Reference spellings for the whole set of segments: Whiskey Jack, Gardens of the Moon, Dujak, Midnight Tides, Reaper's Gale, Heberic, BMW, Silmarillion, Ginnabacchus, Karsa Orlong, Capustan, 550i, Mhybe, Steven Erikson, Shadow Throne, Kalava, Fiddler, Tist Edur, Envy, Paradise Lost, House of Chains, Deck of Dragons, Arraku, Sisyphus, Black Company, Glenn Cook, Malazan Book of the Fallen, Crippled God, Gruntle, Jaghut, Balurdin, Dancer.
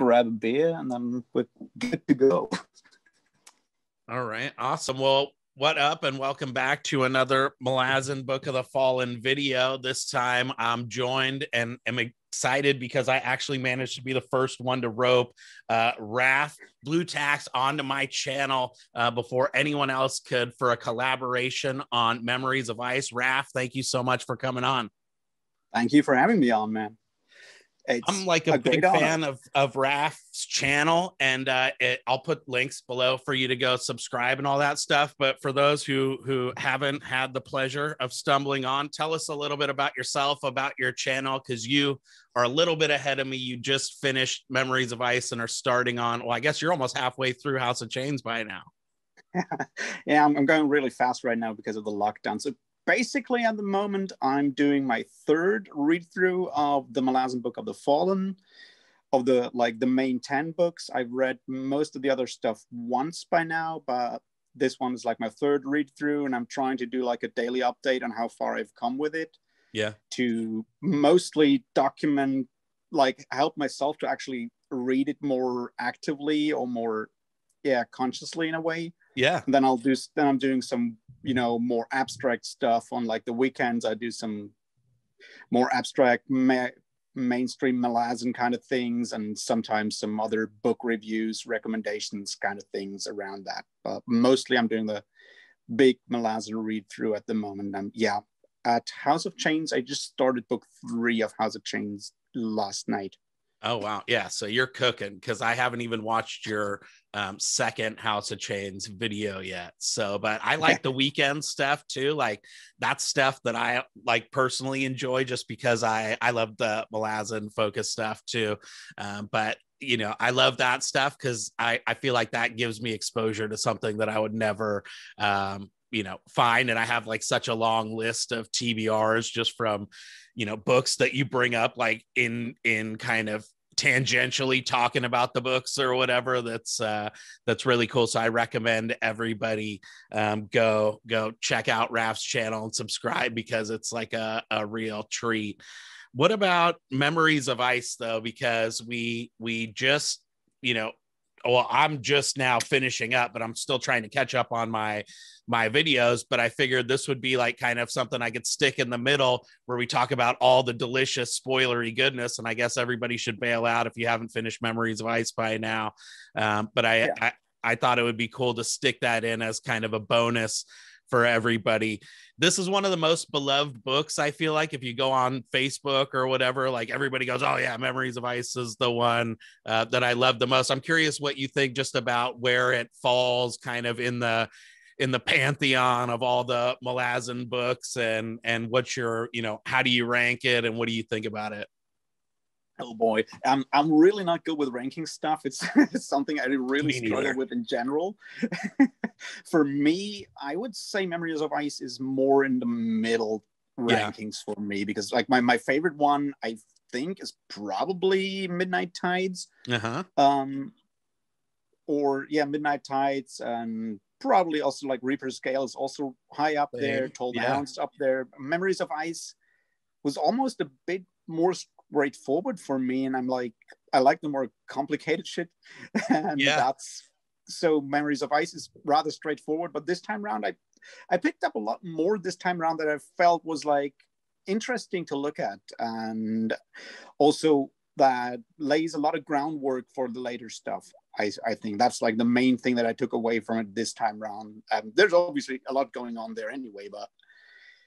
grab a beer, and then we're good to go. All right, awesome. Well, what up, and welcome back to another Malazan Book of the Fallen video. This time I'm joined and am excited because I actually managed to be the first one to rope Raf Blutaxt onto my channel before anyone else could for a collaboration on Memories of Ice. Raf, thank you so much for coming on. Thank you for having me on, man. It's I'm like a big fan of Raf's channel, and I'll put links below for you to go subscribe and all that stuff. But for those who haven't had the pleasure of stumbling on, tell us a little bit about yourself, about your channel, because you are a little bit ahead of me. You just finished Memories of Ice and are starting on, well, I guess you're almost halfway through House of Chains by now. Yeah, I'm going really fast right now because of the lockdown. So basically, at the moment, I'm doing my third read-through of the Malazan Book of the Fallen, of the main 10 books. I've read most of the other stuff once by now, but this one is like my third read-through, and I'm trying to do like a daily update on how far I've come with it. Yeah. To mostly document, like help myself to actually read it more actively or more, yeah, consciously in a way. Yeah. And then I'm doing some, you know, more abstract stuff on like the weekends. I do some more abstract mainstream Malazan kind of things, and sometimes some other book reviews, recommendations kind of things around that. But mostly I'm doing the big Malazan read through at the moment. I'm, yeah, at House of Chains. I just started book 3 of House of Chains last night. Oh, wow. Yeah. So you're cooking, because I haven't even watched your second House of Chains video yet. So, but I like the weekend stuff too. Like that's stuff that I like personally enjoy, just because I love the Malazan focused stuff too. But you know, I love that stuff because I feel like that gives me exposure to something that I would never, you know, find. And I have like such a long list of TBRs just from, you know, books that you bring up, like in kind of tangentially talking about the books or whatever. That's really cool. So I recommend everybody go check out Raf's channel and subscribe, because it's like a real treat. What about Memories of Ice though? Because we just, you know, well, I'm just now finishing up, but I'm still trying to catch up on my videos. But I figured this would be like kind of something I could stick in the middle where we talk about all the delicious spoilery goodness. And I guess everybody should bail out if you haven't finished Memories of Ice by now. But I thought it would be cool to stick that in as kind of a bonus for everybody. This is one of the most beloved books. I feel like if you go on Facebook or whatever, like everybody goes, oh yeah, Memories of Ice is the one that I love the most. I'm curious what you think just about where it falls kind of in the pantheon of all the Malazan books, and what's your, you know, how do you rank it and what do you think about it? Oh boy, I'm really not good with ranking stuff. It's something I really struggle with in general. For me, I would say Memories of Ice is more in the middle rankings for me, because like my favorite one, I think, is probably Midnight Tides. Or yeah, Midnight Tides, and probably also like Reaper's Gale is also high up there. Toll the Hounds up there. Memories of Ice was almost a bit more straightforward for me, and I'm like, I like the more complicated shit. And that's, so Memories of Ice is rather straightforward, but this time around I picked up a lot more this time around that I felt was like interesting to look at, and also that lays a lot of groundwork for the later stuff. I think that's like the main thing that I took away from it this time around. There's obviously a lot going on there anyway, but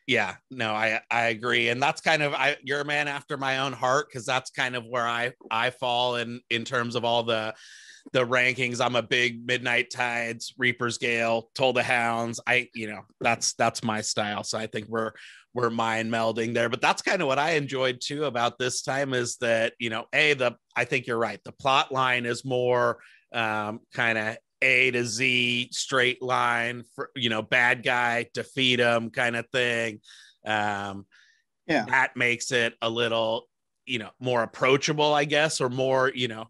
yeah, no, I agree. And that's kind of, you're a man after my own heart, because that's kind of where I fall in terms of all the rankings. I'm a big Midnight Tides, Reaper's Gale, Toll the Hounds. You know, that's my style. So I think we're mind melding there. But that's kind of what I enjoyed too about this time, is that, you know, I think you're right. The plot line is more kind of A to Z, straight line, for, you know, bad guy, defeat him kind of thing. That makes it a little, you know, more approachable, I guess, or more, you know,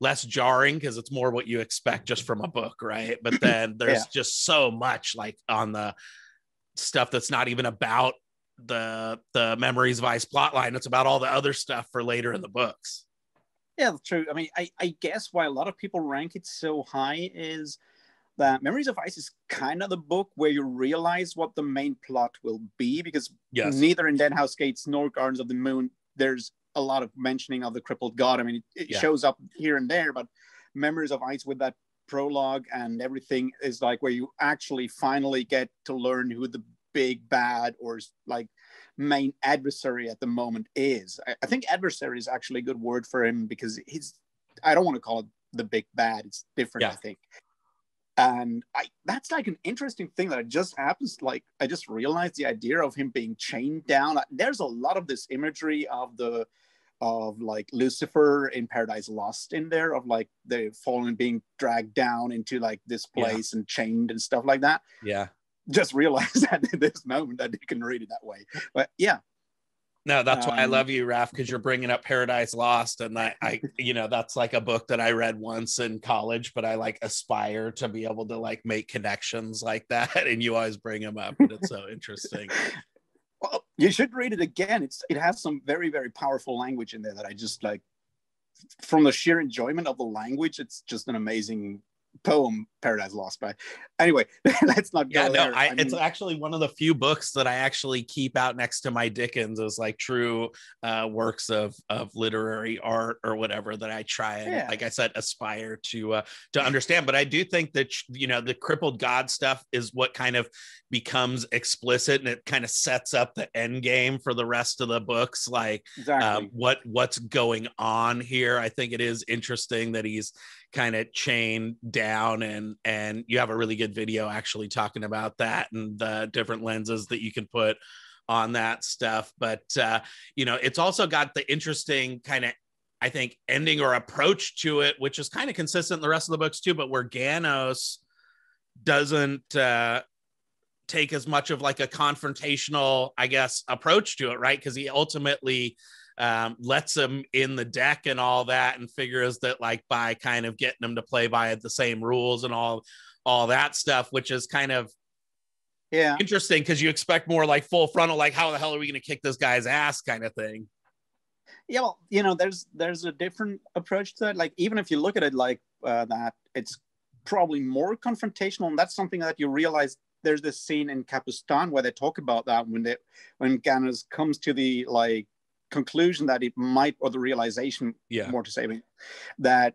less jarring, because it's more what you expect just from a book, right? But then there's just so much like on the stuff that's not even about the Memories of Ice plotline. It's about all the other stuff for later in the books. Yeah, true. I mean, I guess why a lot of people rank it so high is that Memories of Ice is kind of the book where you realize what the main plot will be, because neither in Deadhouse Gates nor Gardens of the Moon, there's a lot of mentioning of the Crippled God. I mean, it shows up here and there, but Memories of Ice with that prologue and everything is like where you actually finally get to learn who the big bad or like main adversary at the moment is. I think adversary is actually a good word for him, because he's, I don't want to call it the big bad. It's different, I think. And that's like an interesting thing that just happens. Like, I just realized the idea of him being chained down. There's a lot of this imagery of like Lucifer in Paradise Lost in there, of like the fallen being dragged down into like this place and chained and stuff like that. Yeah. Just realized that at this moment that you can read it that way. But yeah. No, that's why I love you, Raf, because you're bringing up Paradise Lost. And I you know, that's like a book that I read once in college, but I like aspire to be able to like make connections like that. And you always bring them up. And it's so interesting. Well, you should read it again. It has some very, very powerful language in there that I just like, from the sheer enjoyment of the language, it's just an amazing poem, Paradise Lost. But anyway, let's not go there. I mean, it's actually one of the few books that I actually keep out next to my Dickens as like true works of literary art or whatever that I try and like I said, aspire to understand. But I do think that, you know, the Crippled God stuff is what kind of becomes explicit, and it kind of sets up the end game for the rest of the books, like what's going on here. I think it is interesting that he's kind of chained down, and you have a really good video actually talking about that and the different lenses that you can put on that stuff. But you know, it's also got the interesting kind of, I think, ending or approach to it, which is kind of consistent in the rest of the books too, but where Ganoes doesn't take as much of like a confrontational, I guess, approach to it, right? Because he ultimately lets him in the deck and all that, and figures that like by kind of getting him to play by the same rules and all that stuff, which is kind of interesting, because you expect more like full frontal, like how the hell are we going to kick this guy's ass kind of thing. Yeah, well, you know, there's a different approach to that. Like, even if you look at it like that, it's probably more confrontational, and that's something that you realize. There's this scene in Capustan where they talk about that when Ganoes comes to the like conclusion that it might, or the realization, more to say, that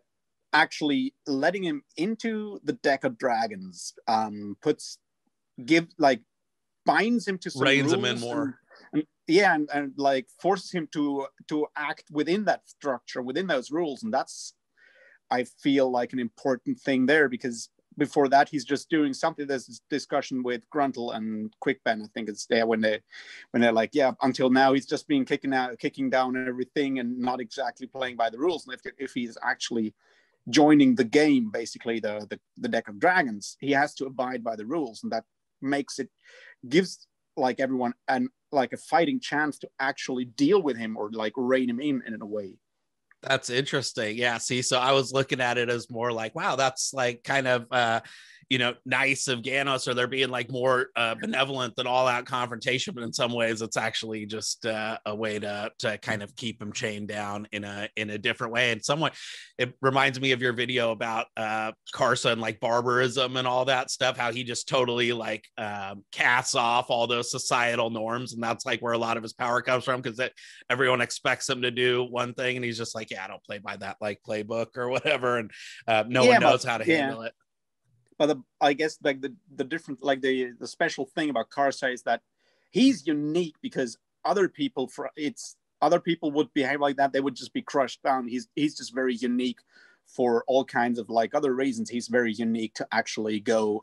actually letting him into the Deck of Dragons binds him to some rules, reins him in more, and like forces him to act within that structure, within those rules. And that's, I feel like, an important thing there, because before that he's just doing something. There's this discussion with Gruntle and Quick Ben, I think it's there, when they're like, until now he's just been kicking down everything and not exactly playing by the rules. And if he's actually joining the game, basically the Deck of Dragons, he has to abide by the rules, and that gives like everyone and like a fighting chance to actually deal with him, or like rein him in a way. That's interesting. Yeah. See, so I was looking at it as more like, wow, that's like kind of, you know, nice of Ganoes, or they're being like more benevolent than all out confrontation. But in some ways, it's actually just a way to kind of keep him chained down in a different way. And somewhat, it reminds me of your video about Karsa and like barbarism and all that stuff, how he just totally like casts off all those societal norms. And that's like where a lot of his power comes from, because everyone expects him to do one thing, and he's just like, I don't play by that like playbook or whatever. And no one knows how to handle it. But I guess like the different, like the special thing about Karsa is that he's unique, because other people would behave like that. They would just be crushed down. He's just very unique for all kinds of like other reasons. He's very unique to actually go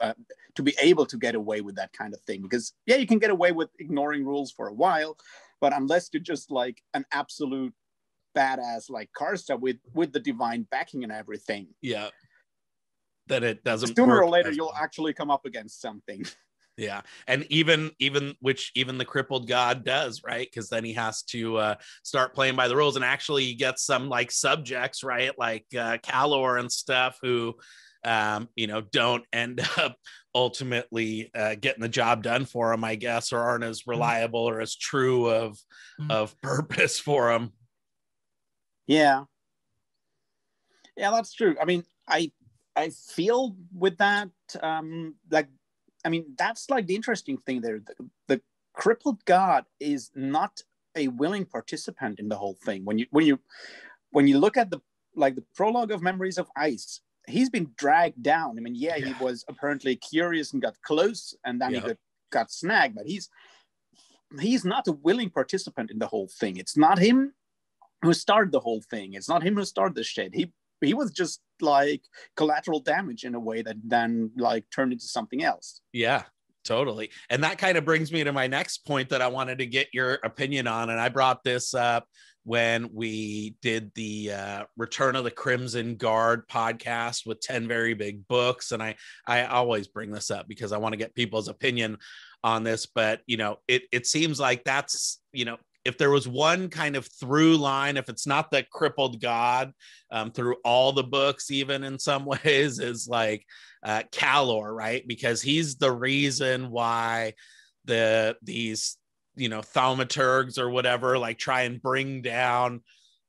to be able to get away with that kind of thing, because you can get away with ignoring rules for a while, but unless you're just like an absolute badass like Karsa with the divine backing and everything. Yeah. That it doesn't sooner or later you'll actually come up against something. Yeah. And even the Crippled God does, right? Because then he has to start playing by the rules, and actually he gets some like subjects, right? Like Kallor and stuff, who you know, don't end up ultimately getting the job done for him, I guess, or aren't as reliable or as true of purpose for him. Yeah. Yeah, that's true. I mean, I feel with that, that's like the interesting thing there. The Crippled God is not a willing participant in the whole thing. When you look at the prologue of Memories of Ice, he's been dragged down. I mean, he was apparently curious and got close, and then he got snagged, but he's not a willing participant in the whole thing. It's not him who started the whole thing. It's not him who started the shit. He was just like collateral damage in a way that then like turned into something else. Yeah, totally. And that kind of brings me to my next point that I wanted to get your opinion on. And I brought this up when we did the Return of the Crimson Guard podcast with 10 very big books. And I always bring this up because I want to get people's opinion on this, but it seems like that's, if there was one kind of through line, if it's not the Crippled God through all the books, even in some ways, is like Kallor, right? Because he's the reason why these thaumaturgs or whatever like try and bring down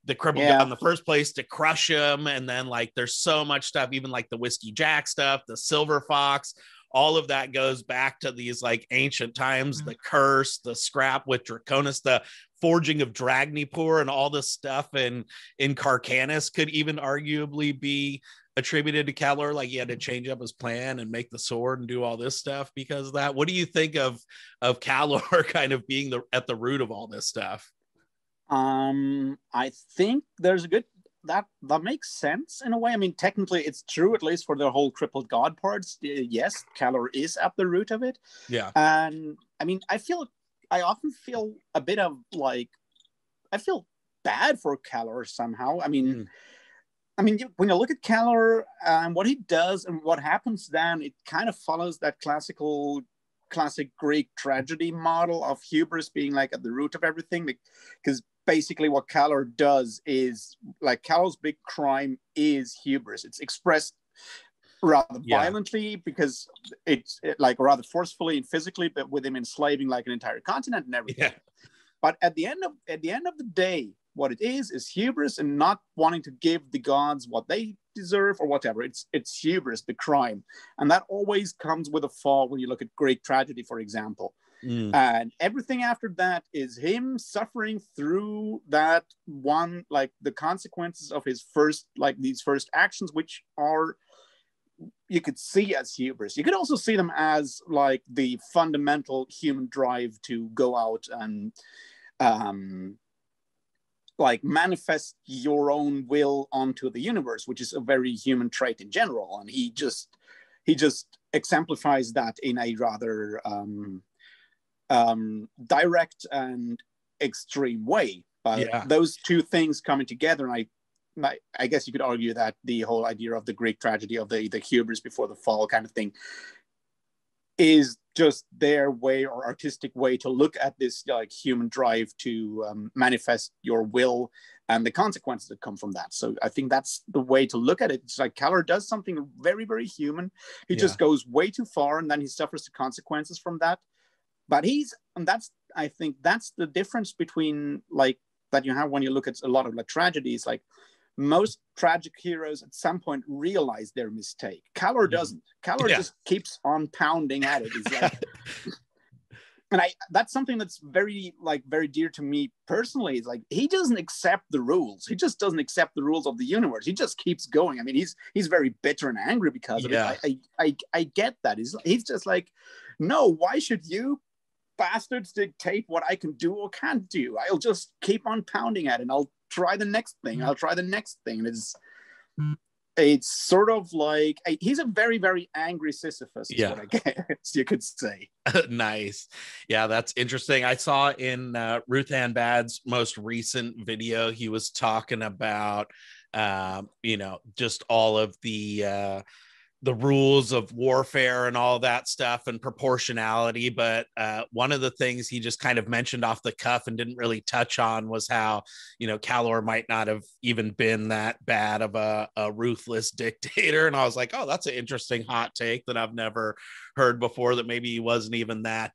the Crippled God in the first place to crush him. And then like there's so much stuff, even like the Whiskey Jack stuff, the Silver Fox. All of that goes back to these like ancient times, the curse, the scrap with Draconis, the forging of Dragnipur, and all this stuff in Karkanis could even arguably be attributed to Kallor. Like he had to change up his plan and make the sword and do all this stuff because of that. What do you think of Kallor kind of being at the root of all this stuff? I think there's a good... That makes sense in a way. I mean, technically it's true, at least for the whole Crippled God parts. Yes, Kallor is at the root of it. Yeah. And I mean, I often feel a bit of like, I feel bad for Kallor somehow. I mean, when you look at Kallor and what he does and what happens then, it kind of follows that classic Greek tragedy model of hubris being like at the root of everything, because basically what Kallor does is like Kallor's big crime is hubris. It's expressed rather violently because it's like rather forcefully and physically, but with him enslaving like an entire continent and everything. Yeah. But at the end of the day, what it is hubris and not wanting to give the gods what they deserve or whatever. It's hubris, the crime. And that always comes with a fall when you look at Greek tragedy, for example. And everything after that is him suffering through that one, like the consequences of his first actions, which are, you could see as hubris. You could also see them as like the fundamental human drive to go out and like manifest your own will onto the universe, which is a very human trait in general. And he just exemplifies that in a rather... direct and extreme way, but those two things coming together, and I guess you could argue that the whole idea of the Greek tragedy of the hubris before the fall kind of thing is just their way or artistic way to look at this like human drive to manifest your will and the consequences that come from that. So I think that's the way to look at it. It's like Kallor does something very, very human. He just goes way too far, and then he suffers the consequences from that. But I think that's the difference between like that you have when you look at a lot of like tragedies. Like most tragic heroes at some point realize their mistake. Kallor doesn't. Kallor just keeps on pounding at it. He's like, and that's something that's very like very dear to me personally. It's like he doesn't accept the rules. He just doesn't accept the rules of the universe. He just keeps going. I mean, he's very bitter and angry because of it. I get that. He's just like, no, why should you bastards dictate what I can do or can't do? I'll just keep on pounding at it, and I'll try the next thing. And it's sort of like he's a very, very angry Sisyphus, is what I guess you could say. Nice. Yeah, that's interesting. I saw in Ruth Ann Bad's most recent video, he was talking about just all of the rules of warfare and all that stuff and proportionality. But one of the things he just kind of mentioned off the cuff and didn't really touch on was how, Kallor might not have even been that bad of a ruthless dictator. And I was like, oh, that's an interesting hot take that I've never heard before, that maybe he wasn't even that,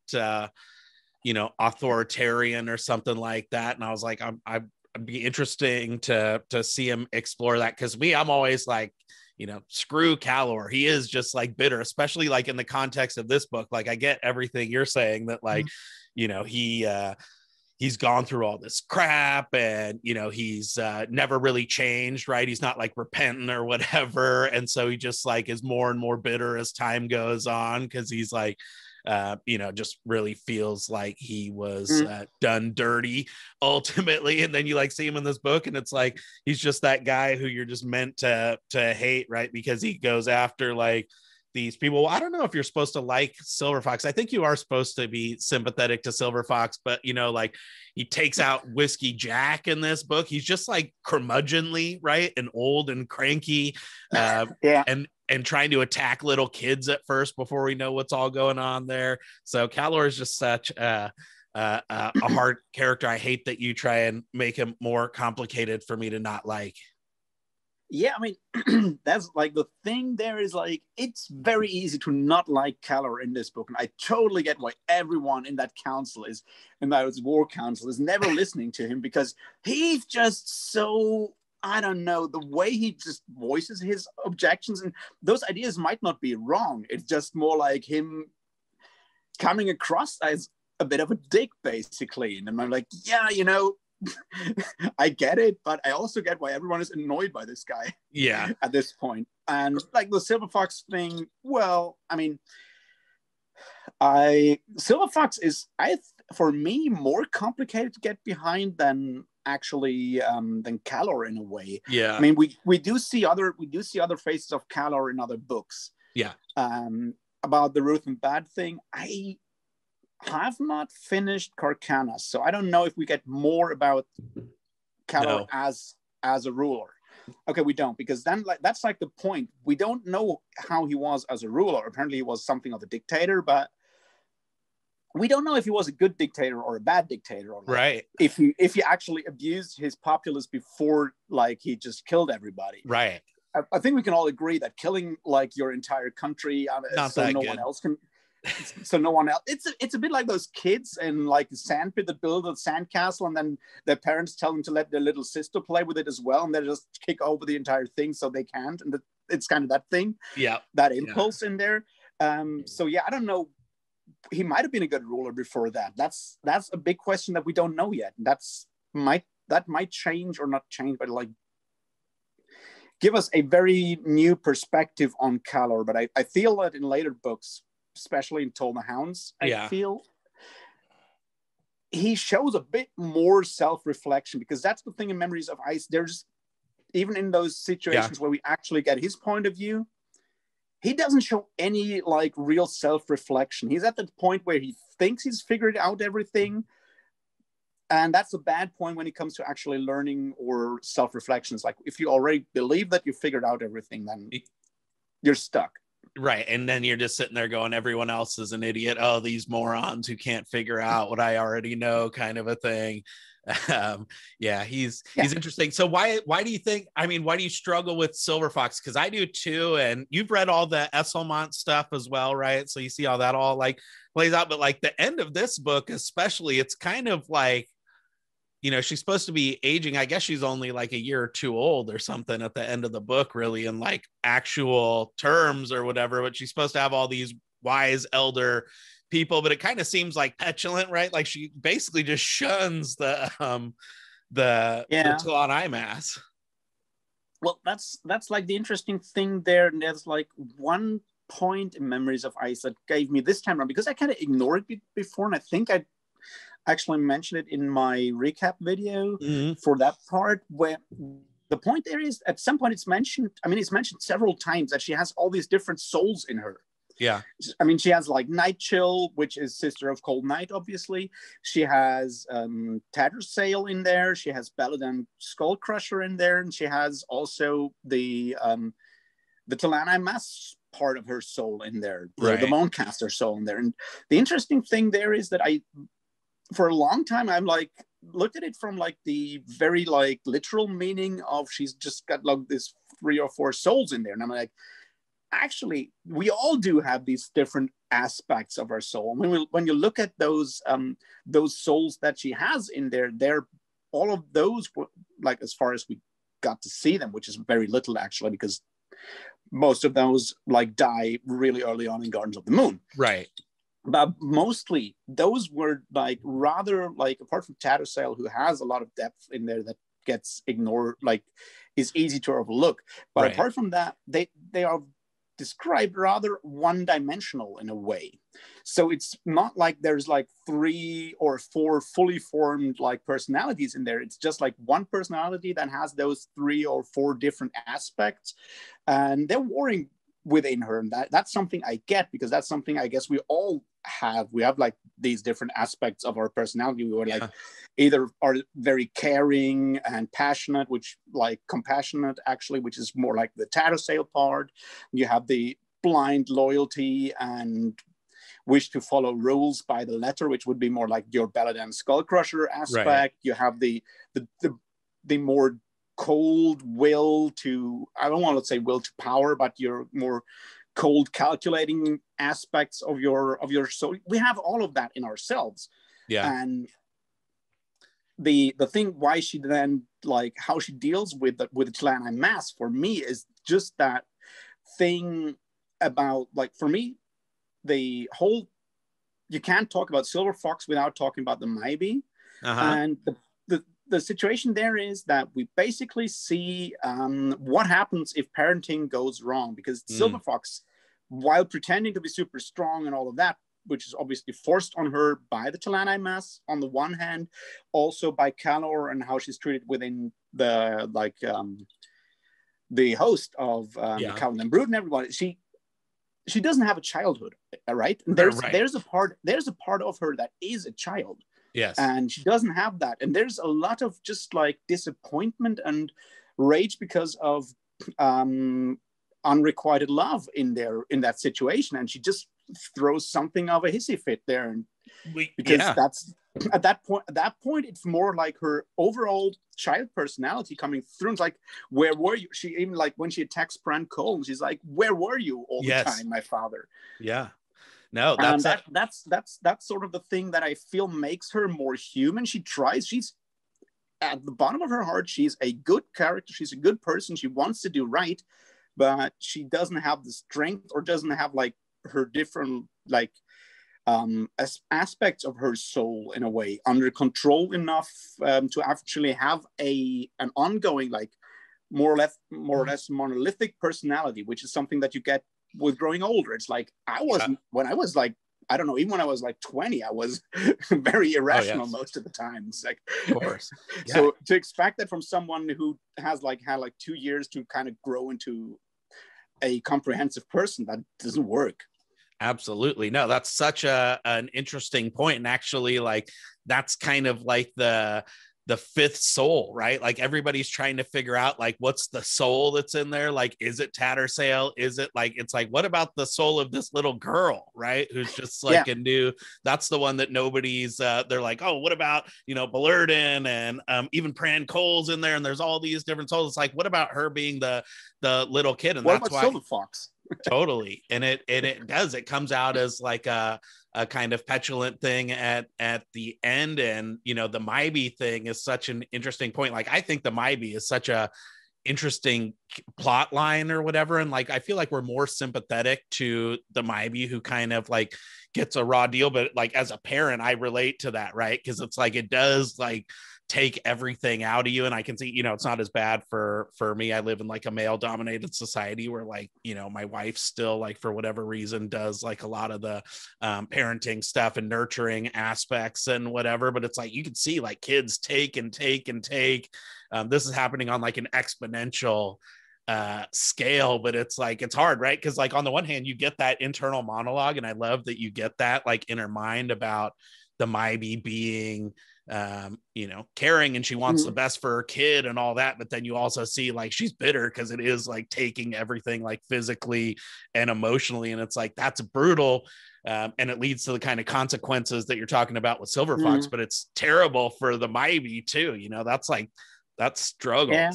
authoritarian or something like that. And I was like, I'm it'd be interesting to see him explore that, because I'm always like, you know, screw Kallor. He is just like bitter, especially like in the context of this book. Like, I get everything you're saying that like, you know, he's gone through all this crap and, you know, he's never really changed, right? He's not like repenting or whatever. And so he just like is more and more bitter as time goes on, because he's like, you know, just really feels like he was done dirty ultimately. And then you like see him in this book and it's like, he's just that guy who you're just meant to hate, right? Because he goes after like these people. Well, I don't know if you're supposed to like Silver Fox. I think you are supposed to be sympathetic to Silver Fox, but you know, like he takes out Whiskey Jack in this book. He's just like curmudgeonly, right? And old and cranky. Yeah. And trying to attack little kids at first before we know what's all going on there. So Kallor is just such a hard character. I hate that you try and make him more complicated for me to not like. Yeah, I mean, that's like the thing there is like, it's very easy to not like Kallor in this book. And I totally get why everyone in that council is, in that war council is never listening to him, because he's just so... I don't know, the way he just voices his objections and those ideas might not be wrong. It's just more like him coming across as a bit of a dick, basically. And I'm like, yeah, you know, I get it, but I also get why everyone is annoyed by this guy. Yeah. At this point. And like the Silver Fox thing, well, I mean, Silver Fox is, for me, more complicated to get behind than actually than Kallor in a way. Yeah. I mean, we do see other faces of Kallor in other books. Yeah. About the Ruth and Bad thing, I have not finished Karkana, so I don't know if we get more about Kallor as a ruler. Okay, we don't, because then like that's like the point. We don't know how he was as a ruler. Apparently he was something of a dictator, but we don't know if he was a good dictator or a bad dictator, or right? If he actually abused his populace before, like he just killed everybody, right? I think we can all agree that killing like your entire country, so no one else. It's a bit like those kids in like the sandpit that build a sandcastle, and then their parents tell them to let their little sister play with it as well, and they just kick over the entire thing so they can't. And it's kind of that thing, yeah, that impulse in there. So yeah, I don't know. He might have been a good ruler before that. That's a big question that we don't know yet. That might change or not change, but like give us a very new perspective on Kallor. But I feel that in later books, especially in Toll the Hounds, I feel he shows a bit more self-reflection, because that's the thing in Memories of Ice. There's even in those situations where we actually get his point of view, he doesn't show any like real self-reflection. He's at the point where he thinks he's figured out everything. And that's a bad point when it comes to actually learning or self-reflections. Like if you already believe that you figured out everything, then you're stuck. Right. And then you're just sitting there going, everyone else is an idiot. Oh, these morons who can't figure out what I already know, kind of a thing. He's interesting. So why do you think, I mean, why do you struggle with Silver Fox? Because I do too, and you've read all the Esselmont stuff as well, right? So you see how that all like plays out, but like the end of this book especially, it's kind of like, you know, she's supposed to be aging. I guess she's only like a year or two old or something at the end of the book, really, in like actual terms or whatever, but she's supposed to have all these wise elder people, but it kind of seems like petulant, right? Like she basically just shuns the T'lan Imass. Well, that's like the interesting thing there. And there's like one point in Memories of Ice that gave me this time around, because I kind of ignored it before, and I think I actually mentioned it in my recap video for that part, where the point there is at some point it's mentioned several times that she has all these different souls in her. Yeah, I mean, she has like Night Chill, which is sister of Cold Night, obviously. She has Tattersail in there. She has Baladan Skull Crusher in there, and she has also the T'lan Imass part of her soul in there, right? The Moancaster soul in there. And the interesting thing there is that I, for a long time, I'm like looked at it from like the very like literal meaning of she's just got like this 3 or 4 souls in there, and I'm like, actually, we all do have these different aspects of our soul. When you look at those souls that she has in there, they're all of those were, like, as far as we got to see them, which is very little actually, because most of those like die really early on in Gardens of the Moon. Right. But mostly those were like rather like, apart from Tattersail, who has a lot of depth in there that gets ignored, like is easy to overlook. But right. apart from that, they are described rather one-dimensional in a way. So it's not like there's like 3 or 4 fully formed like personalities in there. It's just like one personality that has those 3 or 4 different aspects, and they're warring within her. And that's something I get, because that's something I guess we all have. We have like these different aspects of our personality. We were like either are very caring and passionate, which like compassionate actually, which is more like the Tattersail part. You have the blind loyalty and wish to follow rules by the letter, which would be more like your Baladan Skullcrusher aspect. Right. You have the more cold will to, I don't want to say will to power, but your more cold calculating aspects of your soul. We have all of that in ourselves. Yeah. And the thing why she then like how she deals with the T'lan Imass for me is just that thing about, like, for me, the whole, you can't talk about Silver Fox without talking about the Mhybe. And the situation there is that we basically see what happens if parenting goes wrong, because Silver Fox, while pretending to be super strong and all of that, which is obviously forced on her by the T'lan Imass on the one hand, also by Kallor and how she's treated within the like the host of Kallor and Brood and everybody. She doesn't have a childhood, right? And there's a part of her that is a child. Yes. And she doesn't have that. And there's a lot of just like disappointment and rage because of unrequited love in that situation. And she just throws something of a hissy fit there. And that's at that point, it's more like her overall child personality coming through. It's like, where were you? She even like when she attacks Pran Colm, she's like, where were you all the time, my father? Yeah. No, that's sort of the thing that I feel makes her more human. She tries. She's at the bottom of her heart, she's a good character. She's a good person. She wants to do right, but she doesn't have the strength or doesn't have like her different like aspects of her soul in a way under control enough to actually have an ongoing like more or less monolithic personality, which is something that you get with growing older. It's like I wasn't when I was like, I don't know, even when I was like 20, I was very irrational most of the time. It's like, of course. Yeah. So to expect that from someone who has like had like 2 years to kind of grow into a comprehensive person, that doesn't work. Absolutely. No, that's such an interesting point. And actually, like, that's kind of like the fifth soul, right? Like everybody's trying to figure out like, what's the soul that's in there? Like, is it Tattersail? Is it like, it's like, what about the soul of this little girl, right? Who's just like a new, that's the one that nobody's, they're like, oh, what about, you know, Balurdin and even Pran Cole's in there. And there's all these different souls. It's like, what about her being the little kid? And what that's why Silver Fox? Totally. And it does, it comes out as like a kind of petulant thing at the end. And, you know, the Mhybe thing is such an interesting point. Like, I think the Mhybe is such a interesting plot line or whatever. And like, I feel like we're more sympathetic to the Mhybe who kind of like gets a raw deal, but like as a parent, I relate to that. Right. Cause it's like, it does like take everything out of you. And I can see, you know, it's not as bad for me. I live in like a male dominated society where like, you know, my wife still like for whatever reason does like a lot of the parenting stuff and nurturing aspects and whatever, but it's like you can see like kids take and take and take. This is happening on like an exponential scale, but it's like it's hard, right? Because like on the one hand you get that internal monologue, and I love that you get that like inner mind about the Mhybe being you know, caring and she wants the best for her kid and all that, but then you also see like she's bitter because it is like taking everything like physically and emotionally, and it's like that's brutal, and it leads to the kind of consequences that you're talking about with Silver Fox, but it's terrible for the Mhybe too, you know. That's like that struggle. Yeah,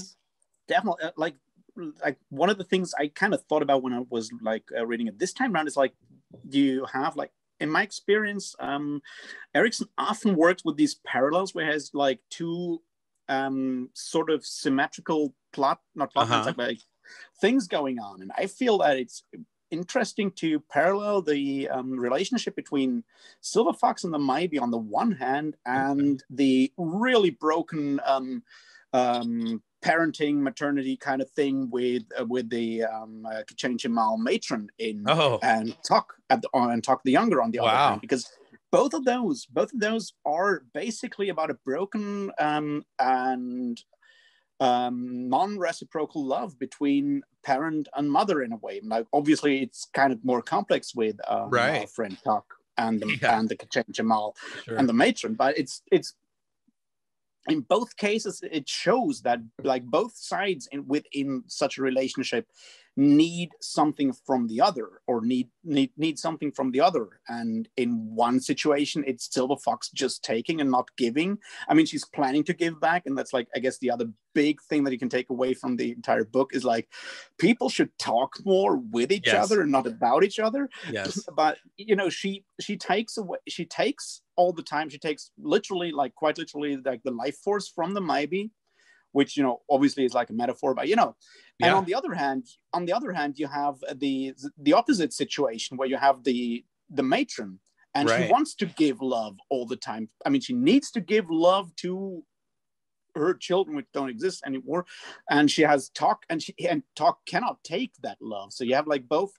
definitely. Like one of the things I kind of thought about when I was like reading it this time around is like, do you have like, in my experience, Erikson often works with these parallels where he has like two sort of symmetrical things going on. And I feel that it's interesting to parallel the relationship between Silver Fox and the Mhybe on the one hand, and the really broken parenting, maternity kind of thing with the K'Chain Che'Malle matron in and Toc the Younger on the other hand, because both of those are basically about a broken and non-reciprocal love between parent and mother in a way. Like obviously, it's kind of more complex with our friend Toc and the K'Chain Che'Malle and the matron, but it's in both cases it shows that like both sides within such a relationship need something from the other, or need something from the other. And in one situation, it's Silver Fox just taking and not giving. I mean, she's planning to give back, and that's like, I guess, the other big thing that you can take away from the entire book is like, people should talk more with each other and not about each other. Yes. But you know, she takes all the time. She takes literally, like quite literally, like the life force from the Mhybe, which, you know, obviously is like a metaphor, but, you know, and on the other hand, you have the opposite situation where you have the matron, and she wants to give love all the time. I mean, she needs to give love to her children, which don't exist anymore. And she has Toc, and Toc cannot take that love. So you have like both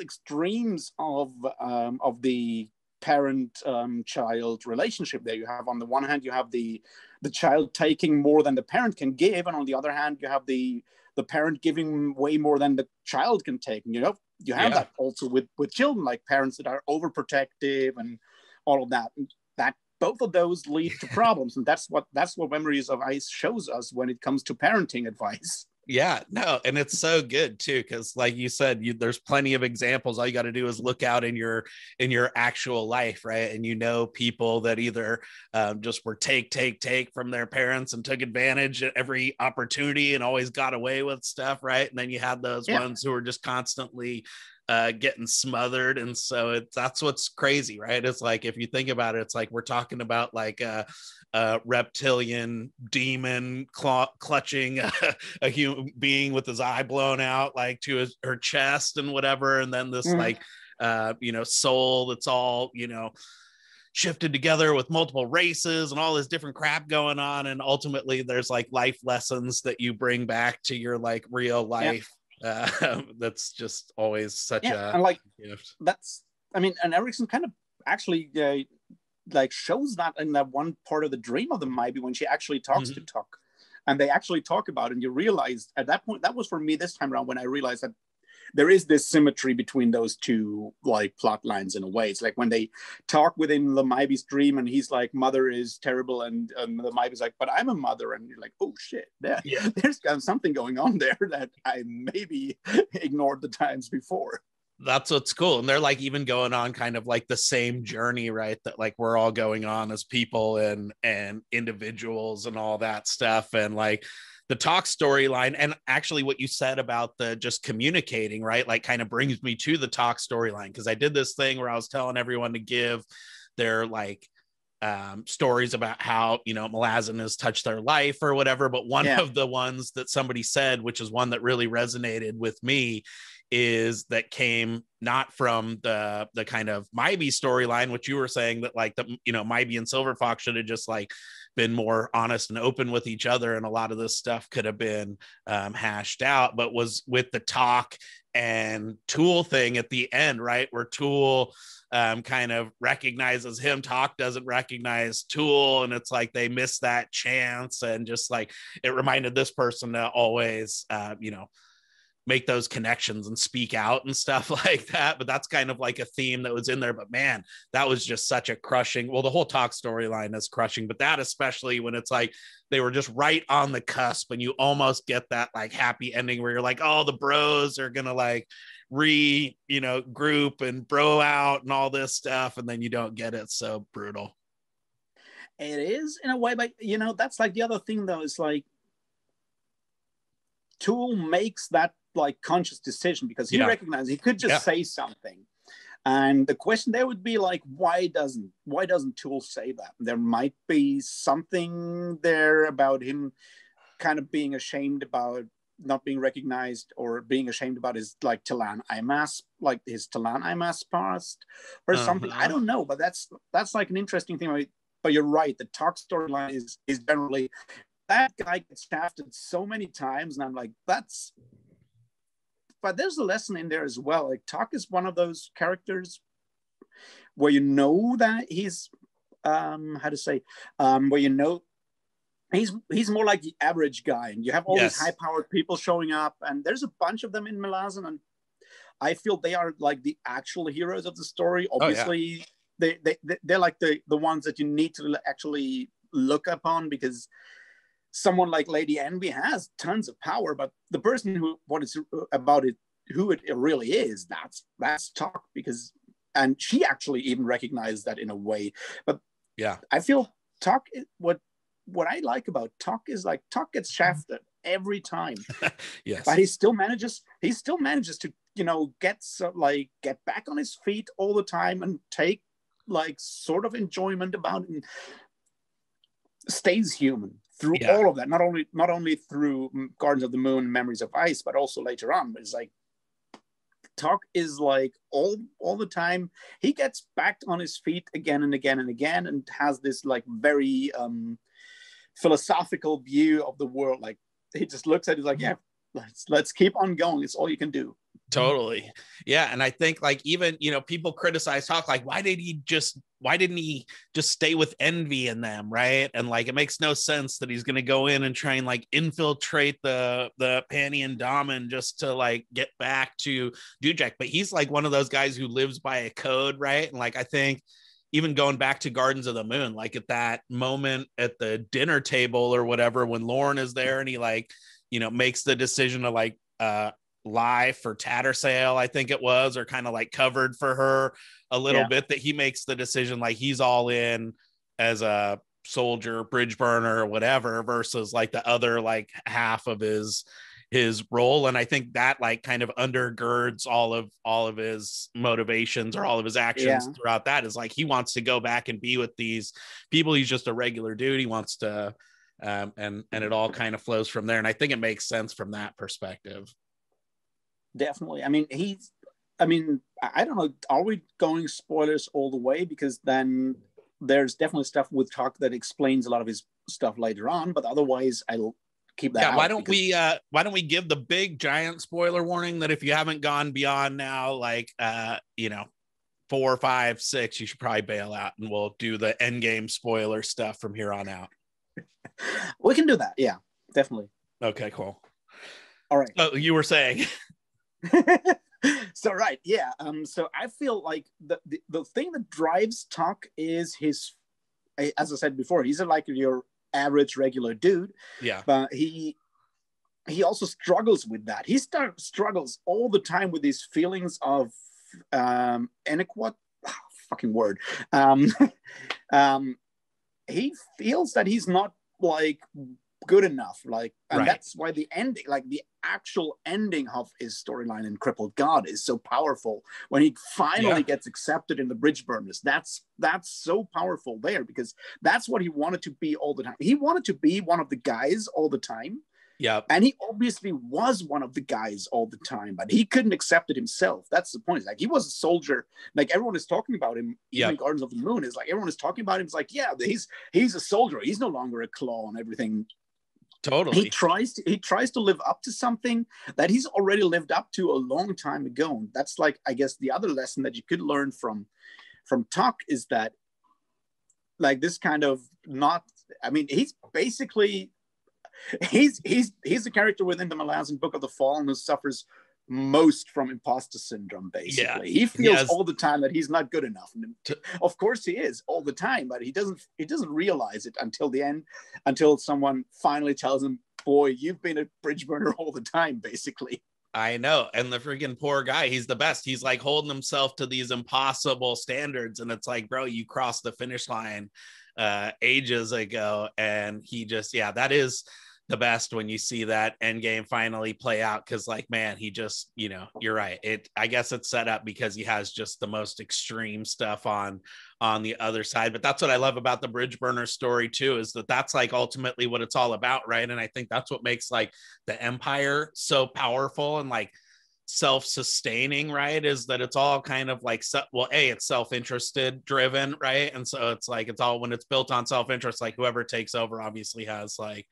extremes of the parent-child relationship there. You have, on the one hand, you have the child taking more than the parent can give, and on the other hand, you have the parent giving way more than the child can take. And, you know, you have that also with children, like parents that are overprotective and all of that. That both of those lead to problems, and that's what Memories of Ice shows us when it comes to parenting advice. Yeah, no, and it's so good too, because like you said, there's plenty of examples. All you got to do is look out in your actual life, right? And you know, people that either just were take from their parents and took advantage of every opportunity and always got away with stuff, right? And then you had those ones who were just constantly getting smothered. And so that's what's crazy, right? It's like, if you think about it, it's like we're talking about like a reptilian demon clutching a human being with his eye blown out like to her chest and whatever, and then this like you know, soul that's all, you know, shifted together with multiple races and all this different crap going on, and ultimately there's like life lessons that you bring back to your like real life. That's just always such a gift. That's, I mean, and Erikson kind of actually like shows that in that one part of the dream of the Mhybe when she actually talks to Toc, and they actually talk about it, and you realize at that point, that was for me this time around when I realized that there is this symmetry between those two like plot lines in a way. It's like when they talk within the Mhybe's dream, and he's like, "Mother is terrible," and the Mhybe's like, "But I'm a mother," and you're like, "Oh shit, there's something going on there that I maybe ignored the times before." That's what's cool. And they're like even going on kind of like the same journey, right? That like we're all going on as people and individuals and all that stuff. And like the Toc storyline, and actually what you said about the just communicating, right? Like kind of brings me to the Toc storyline, because I did this thing where I was telling everyone to give their like stories about how, you know, Malazan has touched their life or whatever. But one of the ones that somebody said, which is one that really resonated with me, is that came not from the kind of Mhybe storyline, which you were saying that like the, you know, Mhybe and Silver Fox should have just like been more honest and open with each other, and a lot of this stuff could have been hashed out, but was with the Toc and Tool thing at the end, right? Where Tool kind of recognizes him, Toc doesn't recognize Tool, and it's like they missed that chance, and just like it reminded this person to always you know, make those connections and speak out and stuff like that. But that's kind of like a theme that was in there. But man, that was just such a crushing, well, the whole Toc storyline is crushing, but that especially when it's like they were just right on the cusp, and you almost get that like happy ending where you're like, oh, the bros are gonna like you know, group and bro out and all this stuff, and then you don't get it. So brutal. It is in a way, but you know, that's like the other thing though, is like Tool makes that like conscious decision because he recognizes he could just say something, And the question there would be like, why doesn't Tool say that? There might be something there about him kind of being ashamed about not being recognized, or being ashamed about his like T'lan Imass, like his T'lan Imass past or something. I don't know, but that's like an interesting thing. But you're right, the Toc storyline is generally that guy gets shafted so many times, and I'm like, that's. But there's a lesson in there as well. Like Toc is one of those characters where you know that he's where you know he's more like the average guy, and you have all these high-powered people showing up, and there's a bunch of them in Malazan, and I feel they are like the actual heroes of the story. Obviously, they're like the ones that you need to actually look upon, because someone like Lady Envy has tons of power, but the person who who it really is, that's Toc, because, and she actually even recognized that in a way. But yeah, I feel Toc, what I like about Toc is like Toc gets shafted every time, but he still manages to, you know, get back on his feet all the time and take like sort of enjoyment about it, and stays human through all of that. Not only through Gardens of the Moon, Memories of Ice, but also later on. But it's like Toc is like all the time he gets back on his feet again and again and again, and has this like very philosophical view of the world. Like he just looks at it like, yeah, let's keep on going. It's all you can do. Totally. Yeah. And I think like, even, you know, people criticize Toc, like, why didn't he just stay with Envy and them? Right. And like, it makes no sense that he's going to go in and try and like infiltrate the Pani and Daman just to like get back to Dujak. But he's like one of those guys who lives by a code. Right. And like, I think even going back to Gardens of the Moon, like at that moment at the dinner table or whatever, when Lauren is there and he like, you know, makes the decision to like, lie for Tattersail, I think it was, or kind of like covered for her a little bit, that he makes the decision like he's all in as a soldier, bridge burner or whatever, versus like the other like half of his role. And I think that like kind of undergirds all of his motivations or all of his actions throughout that, is like he wants to go back and be with these people. He's just a regular dude. He wants to and it all kind of flows from there, and I think it makes sense from that perspective. Definitely. I mean, I don't know. Are we going spoilers all the way? Because then there's definitely stuff with Toc that explains a lot of his stuff later on. But otherwise, I'll keep that. Yeah. Why don't we give the big giant spoiler warning that if you haven't gone beyond now, like you know, 4, 5, 6, you should probably bail out, and we'll do the end game spoiler stuff from here on out. We can do that. Yeah, definitely. Okay. Cool. All right. So you were saying. So right, yeah. So I feel like the thing that drives Toc is his, as I said before, he's like your average regular dude. Yeah. But he also struggles with that. He struggles all the time with these feelings of he feels that he's not like good enough, like, and that's why the ending, like the actual ending of his storyline in Crippled God is so powerful, when he finally gets accepted in the bridge burners. That's so powerful there, because that's what he wanted to be all the time. He wanted to be one of the guys all the time, and he obviously was one of the guys all the time, but he couldn't accept it himself. That's the point. It's like he was a soldier, like everyone is talking about him. Even Gardens of the Moon is like everyone is talking about him. It's like, yeah, he's a soldier, he's no longer a claw and everything. Totally. He tries to live up to something that he's already lived up to a long time ago. And that's like, I guess, the other lesson that you could learn from Toc is that, like, this kind of not, I mean, he's basically, he's a character within the Malazan Book of the Fallen who suffers most from imposter syndrome, basically. He feels all the time that he's not good enough, and of course he is all the time, but he doesn't realize it until the end, until someone finally tells him, boy, you've been a bridge burner all the time, basically. I know. And the freaking poor guy, he's the best. He's like holding himself to these impossible standards, and it's like, bro, you crossed the finish line ages ago. And he just, that is the best when you see that end game finally play out, because like, man, he just, you know, you're right, it, I guess it's set up because he has just the most extreme stuff on the other side. But that's what I love about the bridge burner story too, is that that's like ultimately what it's all about, right? And I think that's what makes like the Empire so powerful and like self-sustaining, right, is that it's all kind of like, well, A, it's self-interested driven, right? And so it's like, it's all, when it's built on self-interest, like whoever takes over obviously has like,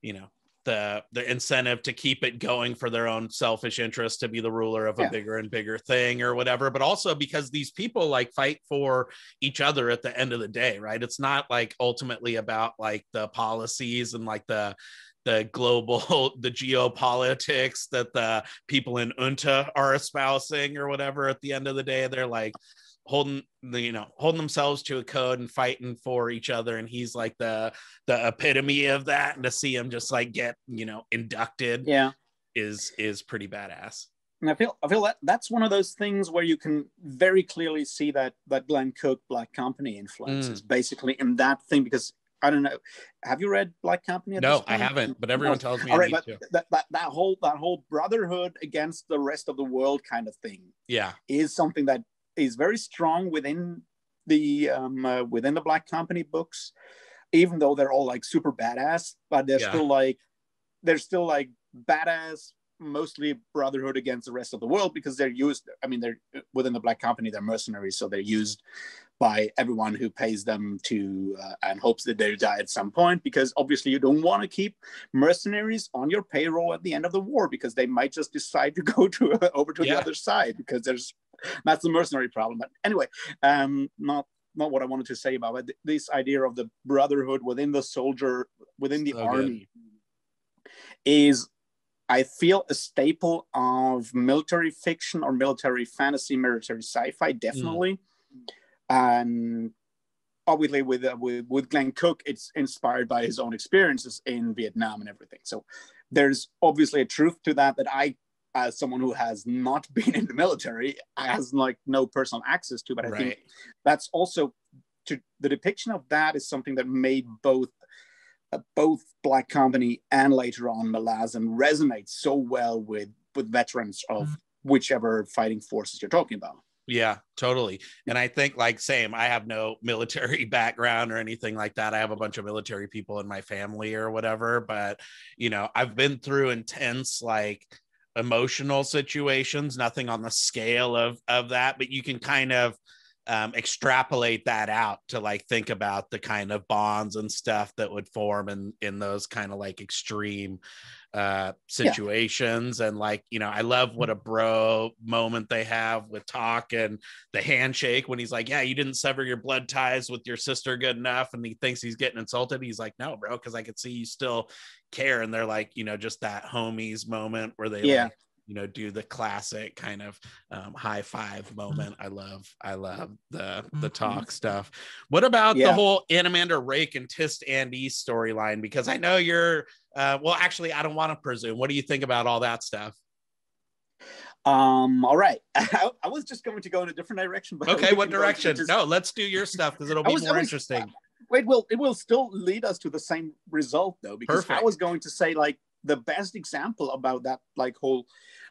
you know, the incentive to keep it going for their own selfish interest to be the ruler of a bigger and bigger thing or whatever. But also because these people like fight for each other at the end of the day, right? It's not like ultimately about like the policies and like the global, the geopolitics that the people in UNTA are espousing or whatever. At the end of the day, they're like holding themselves to a code and fighting for each other. And he's like the epitome of that. And to see him just like get, you know, inducted is pretty badass. And I feel that that's one of those things where you can very clearly see that Glenn Cook, Black Company influence is basically in that thing, because I don't know. Have you read Black Company? No, I haven't, but everyone tells me. All right, but that whole brotherhood against the rest of the world kind of thing, is something that is very strong within the Black Company books, even though they're all like super badass, but they're still like badass, mostly brotherhood against the rest of the world, because they're used. I mean, they're within the Black Company, they're mercenaries, so they're used by everyone who pays them to and hopes that they die at some point, because obviously you don't want to keep mercenaries on your payroll at the end of the war, because they might just decide to go to over to the other side, because that's the mercenary problem. But anyway, not what I wanted to say about it. This idea of the brotherhood within the soldier, within the army, is, I feel, a staple of military fiction or military fantasy, military sci-fi, definitely. And obviously with Glenn Cook, it's inspired by his own experiences in Vietnam and everything. So there's obviously a truth to that I, as someone who has not been in the military, has like no personal access to. But I think that's also, to the depiction of that is something that made both Black Company and later on Malazan resonate so well with veterans of whichever fighting forces you're talking about. Yeah, totally. And I think like, same, I have no military background or anything like that. I have a bunch of military people in my family or whatever, but you know, I've been through intense like emotional situations, nothing on the scale of that, but you can kind of extrapolate that out to like think about the kind of bonds and stuff that would form in those kind of like extreme situations. And like, you know, I love what a bro moment they have with Toc and the handshake when he's like, yeah, you didn't sever your blood ties with your sister good enough, and he thinks he's getting insulted. He's like, no, bro, because I could see you still care. And they're like, you know, just that homies moment where they like, you know, do the classic kind of high five moment. I love the Toc stuff. What about the whole Anomander Rake and Tist and E storyline? Because I know you're, well, actually, I don't want to presume. What do you think about all that stuff? All right. I was just going to go in a different direction. But okay, what direction? No, let's do your stuff, because it'll be more interesting. It will still lead us to the same result, though, because I was going to say, like, the best example about that like whole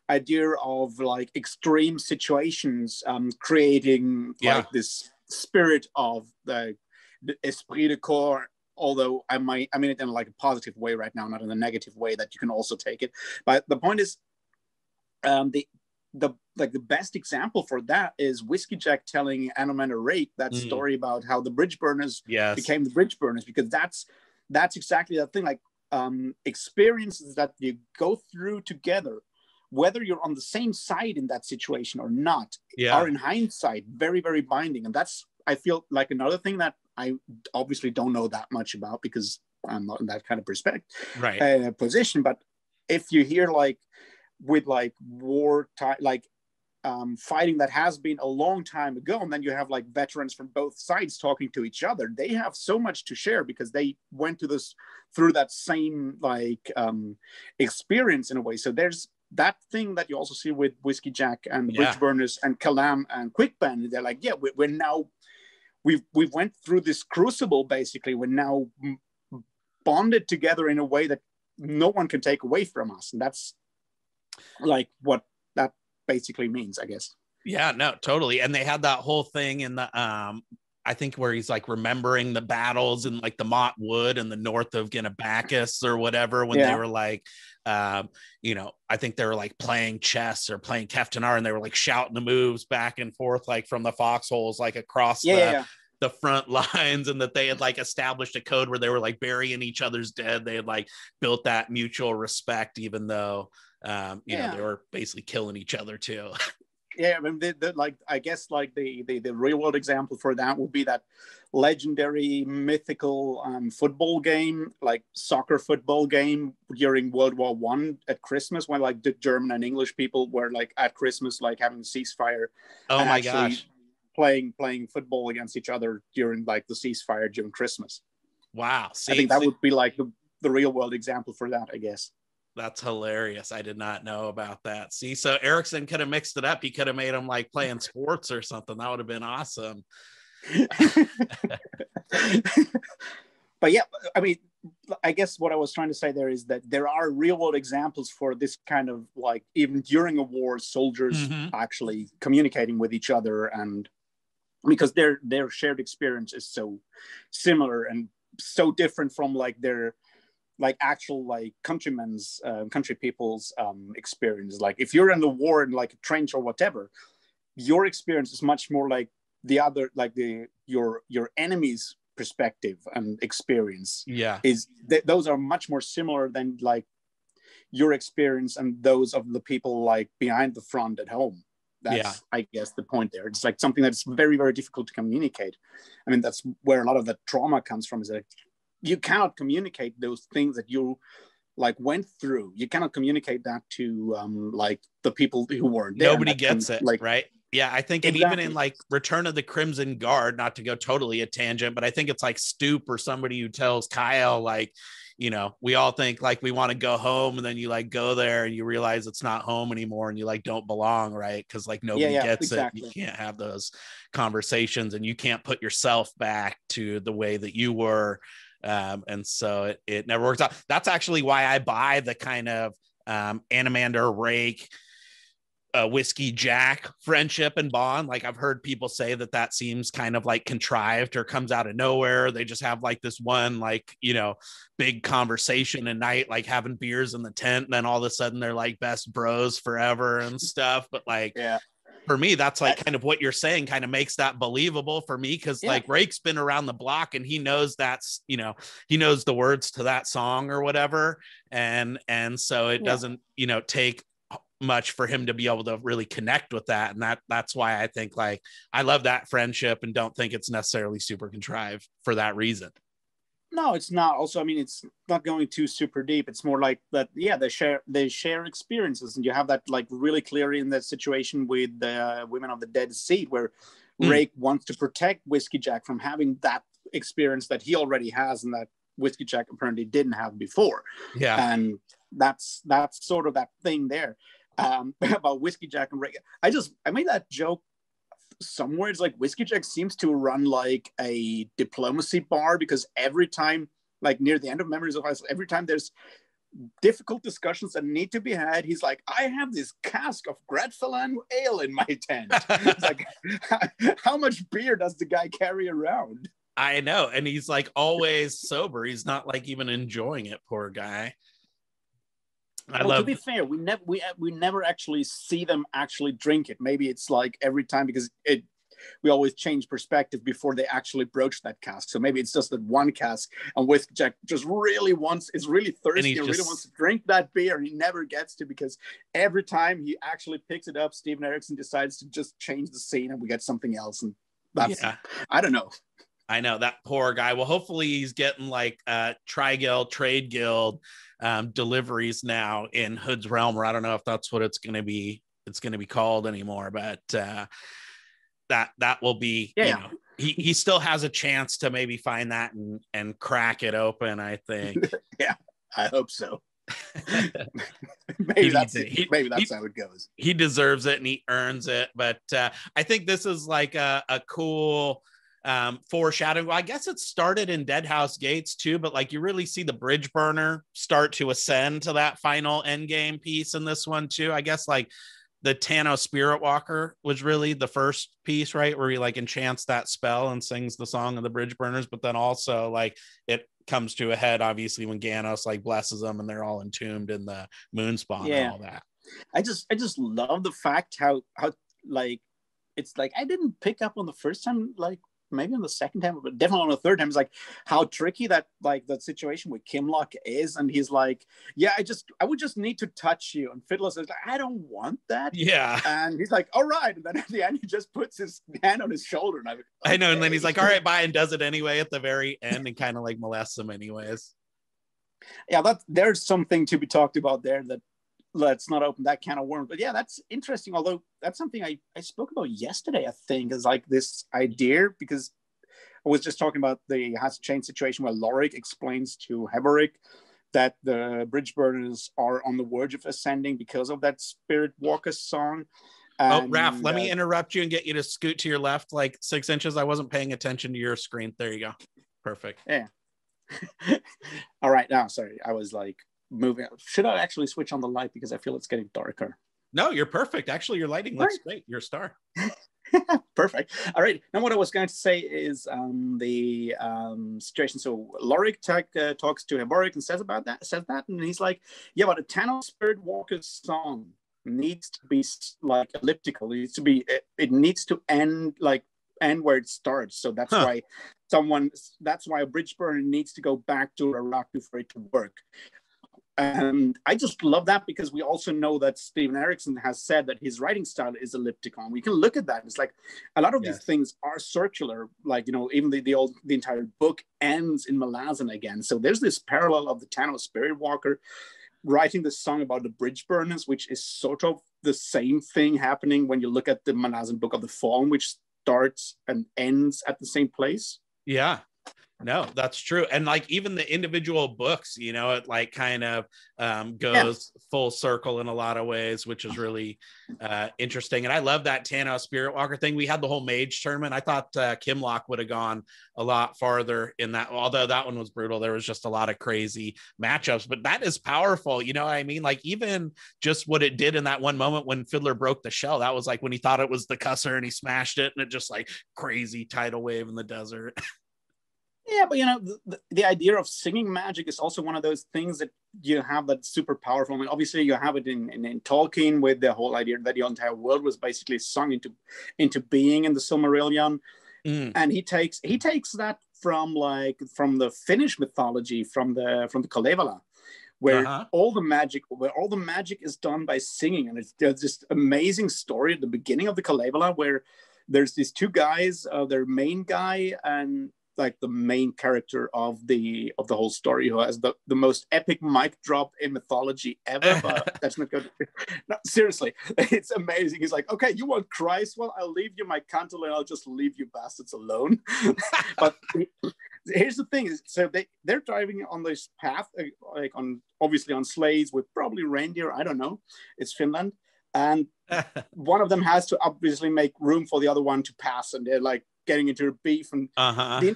idea of like extreme situations creating like this spirit of the esprit de corps, although I mean it in like a positive way right now, not in a negative way that you can also take it. But the point is, the best example for that is Whiskey Jack telling Anomander Rake that story about how the bridge burners became the bridge burners, because that's exactly that thing, like experiences that you go through together, whether you're on the same side in that situation or not, are in hindsight very, very binding. And that's, I feel like, another thing that I obviously don't know that much about, because I'm not in that kind of position. But if you hear like with like war time, like fighting that has been a long time ago, and then you have like veterans from both sides talking to each other, they have so much to share because they went through that same like experience in a way. So there's that thing that you also see with Whiskey Jack and the Bridge Burners and Kalam and Quick Ben. They're like, yeah, we're now, we've went through this crucible, basically. We're now bonded together in a way that no one can take away from us. And that's like what that basically means, I guess. Yeah, no, totally. And they had that whole thing in the, I think where he's like remembering the battles in like the Mott Wood and the north of Ginnabacchus or whatever, when they were like, you know, I think they were like playing chess or playing Keftanar, and they were like shouting the moves back and forth, like from the foxholes, like across the front lines, and that they had like established a code where they were like burying each other's dead. They had like built that mutual respect, even though, you know, they were basically killing each other too. Yeah, I mean, the real world example for that would be that legendary mythical football game, like soccer football game during World War I at Christmas, when like the German and English people were like at Christmas like having a ceasefire. Oh my gosh, playing football against each other during like the ceasefire during Christmas. Wow, see, I think that would be like the real world example for that, I guess. That's hilarious. I did not know about that. See, so Erikson could have mixed it up. He could have made him like playing sports or something. That would have been awesome. But yeah, I mean, I guess what I was trying to say there is that there are real world examples for this kind of like, even during a war, soldiers actually communicating with each other, and because their shared experience is so similar and so different from like their actual like countrymen's country people's experience. Like if you're in the war in like a trench or whatever, your experience is much more like the other, like your enemy's perspective and experience. Yeah, is those are much more similar than like your experience and those of the people like behind the front at home. That's, I guess, the point there. It's like something that's very, very difficult to communicate. I mean, that's where a lot of the trauma comes from, is like, you cannot communicate those things that you like went through. You cannot communicate that to like the people who weren't there. Nobody gets it, like, right? Yeah, I think, and even in like Return of the Crimson Guard, not to go totally a tangent, but I think it's like Stoop or somebody who tells Kyle, like, you know, we all think like we want to go home, and then you like go there and you realize it's not home anymore, and you like don't belong, right? Because like nobody gets it. You can't have those conversations, and you can't put yourself back to the way that you were. And so it never works out. That's actually why I buy the kind of Anomander Rake, Whiskey Jack friendship and bond. Like I've heard people say that seems kind of like contrived or comes out of nowhere. They just have like this one, like, you know, big conversation at night, like having beers in the tent, and then all of a sudden they're like best bros forever and stuff. But like, for me, that's like kind of what you're saying kind of makes that believable for me, because like Rake's been around the block and he knows that's, you know, he knows the words to that song or whatever. And so it doesn't, you know, take much for him to be able to really connect with that. And that's why I think like I love that friendship and don't think it's necessarily super contrived for that reason. No, it's not. Also, I mean, it's not going too super deep. It's more like that. Yeah, they share experiences, and you have that like really clear in that situation with the Women of the Dead Sea, where Rake wants to protect Whiskey Jack from having that experience that he already has, and that Whiskey Jack apparently didn't have before. Yeah, and that's sort of that thing there about Whiskey Jack and Rake. I made that joke somewhere. It's like Whiskey Jack seems to run like a diplomacy bar, because every time, like near the end of Memories of Ice, every time there's difficult discussions that need to be had, he's like, I have this cask of Gretfelan ale in my tent. It's like, how much beer does the guy carry around? I know. And he's like always sober. He's not like even enjoying it, poor guy. To be fair, we never actually see them actually drink it. Maybe it's like every time, because we always change perspective before they actually broach that cask. So maybe it's just that one cask, and Whiskey Jack just really is really thirsty and really wants to drink that beer, and he never gets to, because every time he actually picks it up, Steven Erikson decides to just change the scene and we get something else. And that's I don't know. I know, that poor guy. Well, hopefully he's getting like Trigel Trade Guild deliveries now in Hood's Realm, or I don't know if that's what it's going to be. It's going to be called anymore, but that will be. Yeah, you know, he still has a chance to maybe find that and crack it open, I think. Yeah, I hope so. Maybe that's how it goes. He deserves it and he earns it, but I think this is like a cool foreshadowing. Well, I guess it started in Deadhouse Gates too, but like you really see the bridge burner start to ascend to that final end game piece in this one too. I guess like the Tano Spirit Walker was really the first piece, right? Where he like enchants that spell and sings the song of the bridge burners, but then also like it comes to a head obviously when Ganoes like blesses them and they're all entombed in the moonspawn and all that. I just love the fact how like it's like I didn't pick up on the first time, like maybe on the second time, but definitely on the third time, it's like how tricky that like that situation with Kimlock is. And he's like, yeah, I would just need to touch you. And Fiddler says, I don't want that. Yeah. And he's like, all right. And then at the end, he just puts his hand on his shoulder. And I'm like, okay. I know. And then he's like, all right, bye. And does it anyway at the very end and kind of like molests him anyways. Yeah, there's something to be talked about there that let's not open that can of worms. But yeah, that's interesting. Although that's something I spoke about yesterday, I think, is like this idea, because I was just talking about the House of Chains situation where Lorik explains to Heberic that the bridge burners are on the verge of ascending because of that Spirit Walker song. And, Raf, let me interrupt you and get you to scoot to your left like 6 inches. I wasn't paying attention to your screen. There you go. Perfect. Yeah. All right. Now, sorry. I was like, moving. Should I actually switch on the light because I feel it's getting darker? No, you're perfect. Actually, your lighting looks great. You're a star. Perfect. All right. Now, what I was going to say is the situation. So Lorik talks to Heberic and says that, and he's like, "Yeah, but a Thanos Spirit Walker's song needs to be like elliptical. It needs to end like." And where it starts, so that's why that's why a bridge burner needs to go back to Arraku for it to work. And I just love that, because we also know that Steven Erikson has said that his writing style is elliptical. We can look at that. It's like a lot of these things are circular, like, you know, even the entire book ends in Malazan again. So there's this parallel of the Tano Spirit Walker writing this song about the bridge burners, which is sort of the same thing happening when you look at the Malazan Book of the Fallen, which starts and ends at the same place. Yeah. No, that's true. And like even the individual books, you know, it like kind of goes full circle in a lot of ways, which is really interesting. And I love that Tano Spirit Walker thing. We had the whole mage tournament. I thought Kimlock would have gone a lot farther in that, although that one was brutal. There was just a lot of crazy matchups, but that is powerful. You know what I mean? Like even just what it did in that one moment when Fiddler broke the shell, that was like when he thought it was the cusser and he smashed it, and it just like crazy tidal wave in the desert. Yeah, but you know, the idea of singing magic is also one of those things that you have that's super powerful. I mean, obviously you have it in Tolkien with the whole idea that the entire world was basically sung into being in the Silmarillion. And he takes that from the Finnish mythology, from the Kalevala, where all the magic is done by singing. And there's this amazing story at the beginning of the Kalevala where there's these two guys, their main guy and like the main character of the whole story, who has the most epic mic drop in mythology ever, but that's not good. No, seriously, it's amazing. He's like, okay, you want Christ? Well, I'll leave you my cantle and I'll just leave you bastards alone. But here's the thing, so they're driving on this path, like obviously on sleighs with probably reindeer, I don't know, it's Finland. And one of them has to obviously make room for the other one to pass, and they're like getting into a beef, and the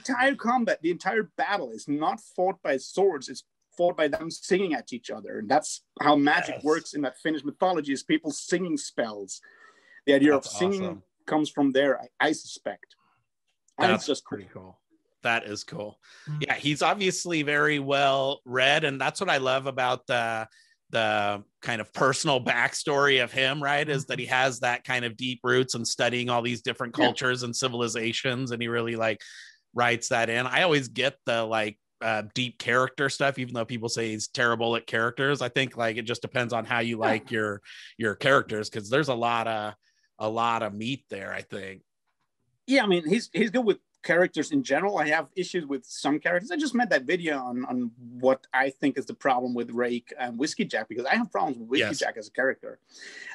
entire battle is not fought by swords, it's fought by them singing at each other. And that's how magic works in that Finnish mythology, is people singing spells. The idea of singing comes from there, I suspect. And that's, it's just pretty cool. That is cool. Yeah, he's obviously very well read, and that's what I love about the kind of personal backstory of him, right, is that he has that kind of deep roots and studying all these different cultures and civilizations, and he really like writes that in. I always get the like deep character stuff, even though people say he's terrible at characters. I think like it just depends on how you like your characters, because there's a lot of meat there, I think. Yeah, I mean, he's good with characters in general. I have issues with some characters. I just made that video on what I think is the problem with Rake and Whiskey Jack, because I have problems with Whiskey Jack as a character.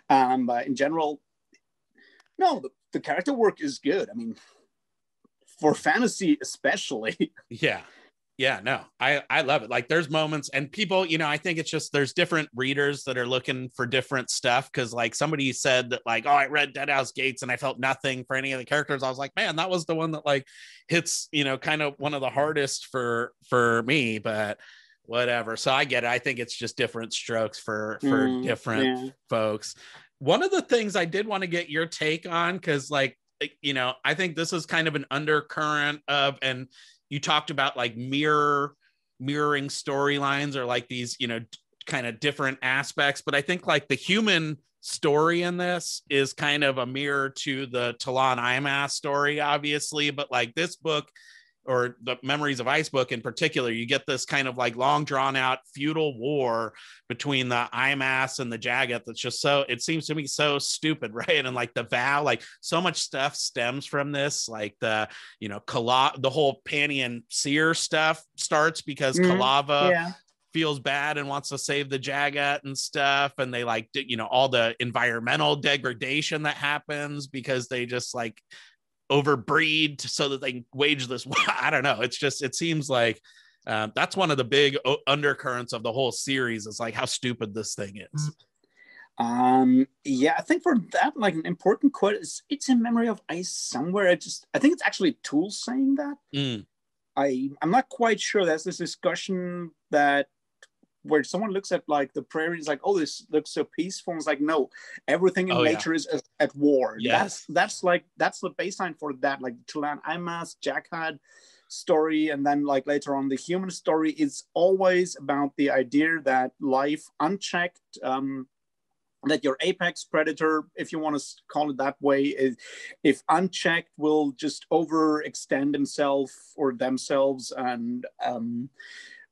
But in general, no, the character work is good. I mean, for fantasy especially. Yeah. Yeah, no, I love it. Like, there's moments and people, you know, I think it's just there's different readers that are looking for different stuff. Because like somebody said that like, oh, I read Deadhouse Gates and I felt nothing for any of the characters. I was like, man, that was the one that like hits, you know, kind of one of the hardest for me, but whatever. So I get it. I think it's just different strokes for different folks. One of the things I did want to get your take on, because like, you know, I think this is kind of an undercurrent of, and you talked about like mirroring storylines or like these, you know, kind of different aspects. But I think like the human story in this is kind of a mirror to the T'lan Imass story, obviously. But like this book, or the Memories of Ice book in particular, you get this kind of like long drawn out feudal war between the Imass and the Jaghut. That's just so, it seems to me so stupid, right? And like the vow, like so much stuff stems from this, like the, you know, the whole Panian seer stuff starts because Kalava feels bad and wants to save the Jaghut and stuff. And they like, you know, all the environmental degradation that happens because they just like overbreed so that they wage this. I don't know. It's just, it seems like that's one of the big undercurrents of the whole series is like how stupid this thing is. Yeah, I think for that, like an important quote is it's in Memory of Ice somewhere. I think it's actually Tool saying that. I'm not quite sure. There's this discussion that where someone looks at like the prairies, like, oh, this looks so peaceful. And it's like, no, everything in nature is at war. Yes. That's the baseline for that. Like T'lan Imass, Jaghut story. And then like later on the human story is always about the idea that life unchecked, that your apex predator, if you want to call it that way, is, if unchecked, will just overextend himself or themselves and,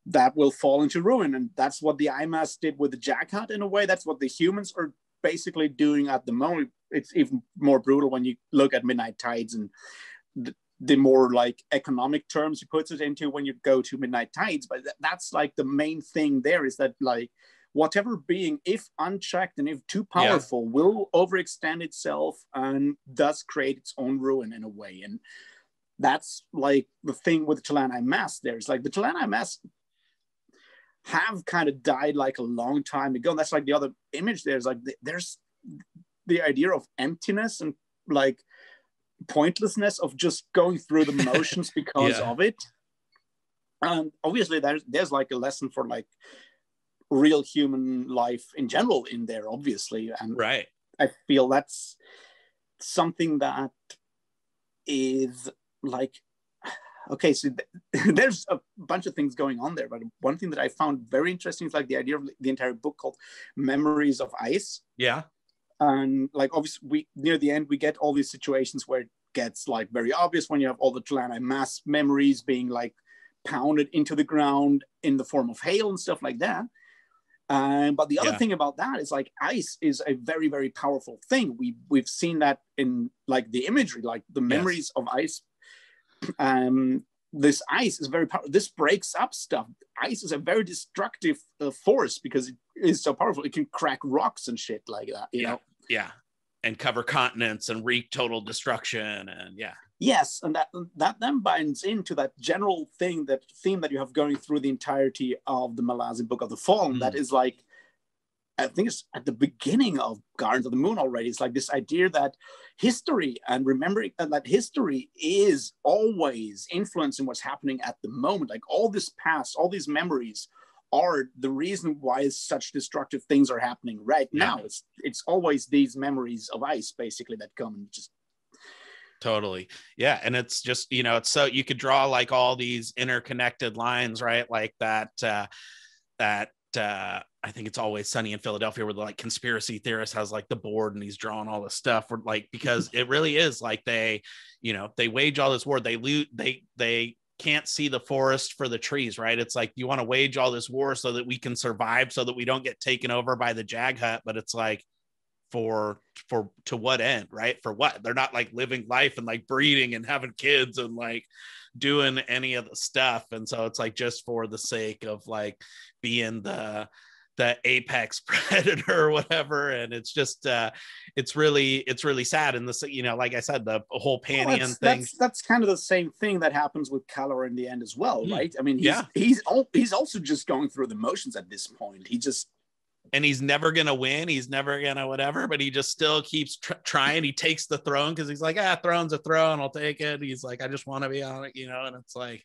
that will fall into ruin. And that's what the Imass did with the Jaghut in a way. That's what the humans are basically doing at the moment. It's even more brutal when you look at Midnight Tides and the more like economic terms he puts it into when you go to Midnight Tides. But that's like the main thing there is that like whatever being, if unchecked and if too powerful, will overextend itself and thus create its own ruin in a way. And that's like the thing with T'lan Imass. There's like the T'lan Imass have kind of died like a long time ago. And that's like the other image. There's like there's the idea of emptiness and like pointlessness of just going through the motions because of it. And obviously there's like a lesson for like real human life in general in there, obviously. And right, I feel that's something that is like, okay, so there's a bunch of things going on there, but one thing that I found very interesting is like the idea of the entire book called Memories of Ice. Yeah. And like, obviously, near the end, we get all these situations where it gets like very obvious when you have all the T'lan Imass memories being like pounded into the ground in the form of hail and stuff like that. But the other thing about that is like ice is a very, very powerful thing. We've seen that in like the imagery, like the memories of ice. This ice is very powerful. This breaks up stuff. Ice is a very destructive force because it is so powerful. It can crack rocks and shit like that, you know? Yeah. And cover continents and wreak total destruction and Yes, and that then binds into that general thing, that theme that you have going through the entirety of the Malazan Book of the Fallen. That is like, I think it's at the beginning of Gardens of the Moon already. It's like this idea that history and remembering that history is always influencing what's happening at the moment. Like all this past, all these memories are the reason why such destructive things are happening right now. It's always these memories of ice basically that come and just totally. Yeah. And it's just, you know, it's so you could draw like all these interconnected lines, right? Like that I think it's Always Sunny in Philadelphia where the like conspiracy theorist has like the board and he's drawing all this stuff where, like, because it really is like they, you know, they wage all this war, they loot, they can't see the forest for the trees, right? It's like, you want to wage all this war so that we can survive, so that we don't get taken over by the Jaghut. But it's like, for to what end, right? For what? They're not like living life and like breeding and having kids and like doing any of the stuff. And so it's like just for the sake of like being the the apex predator or whatever. And it's just, it's really sad. And this, you know, like I said, the whole Pantheon thing. That's kind of the same thing that happens with Kallor in the end as well, right? I mean, he's also just going through the motions at this point. He just, and he's never going to win. He's never going to whatever, but he just still keeps trying. He takes the throne because he's like, throne's a throne. I'll take it. He's like, I just want to be on it, you know? And it's like,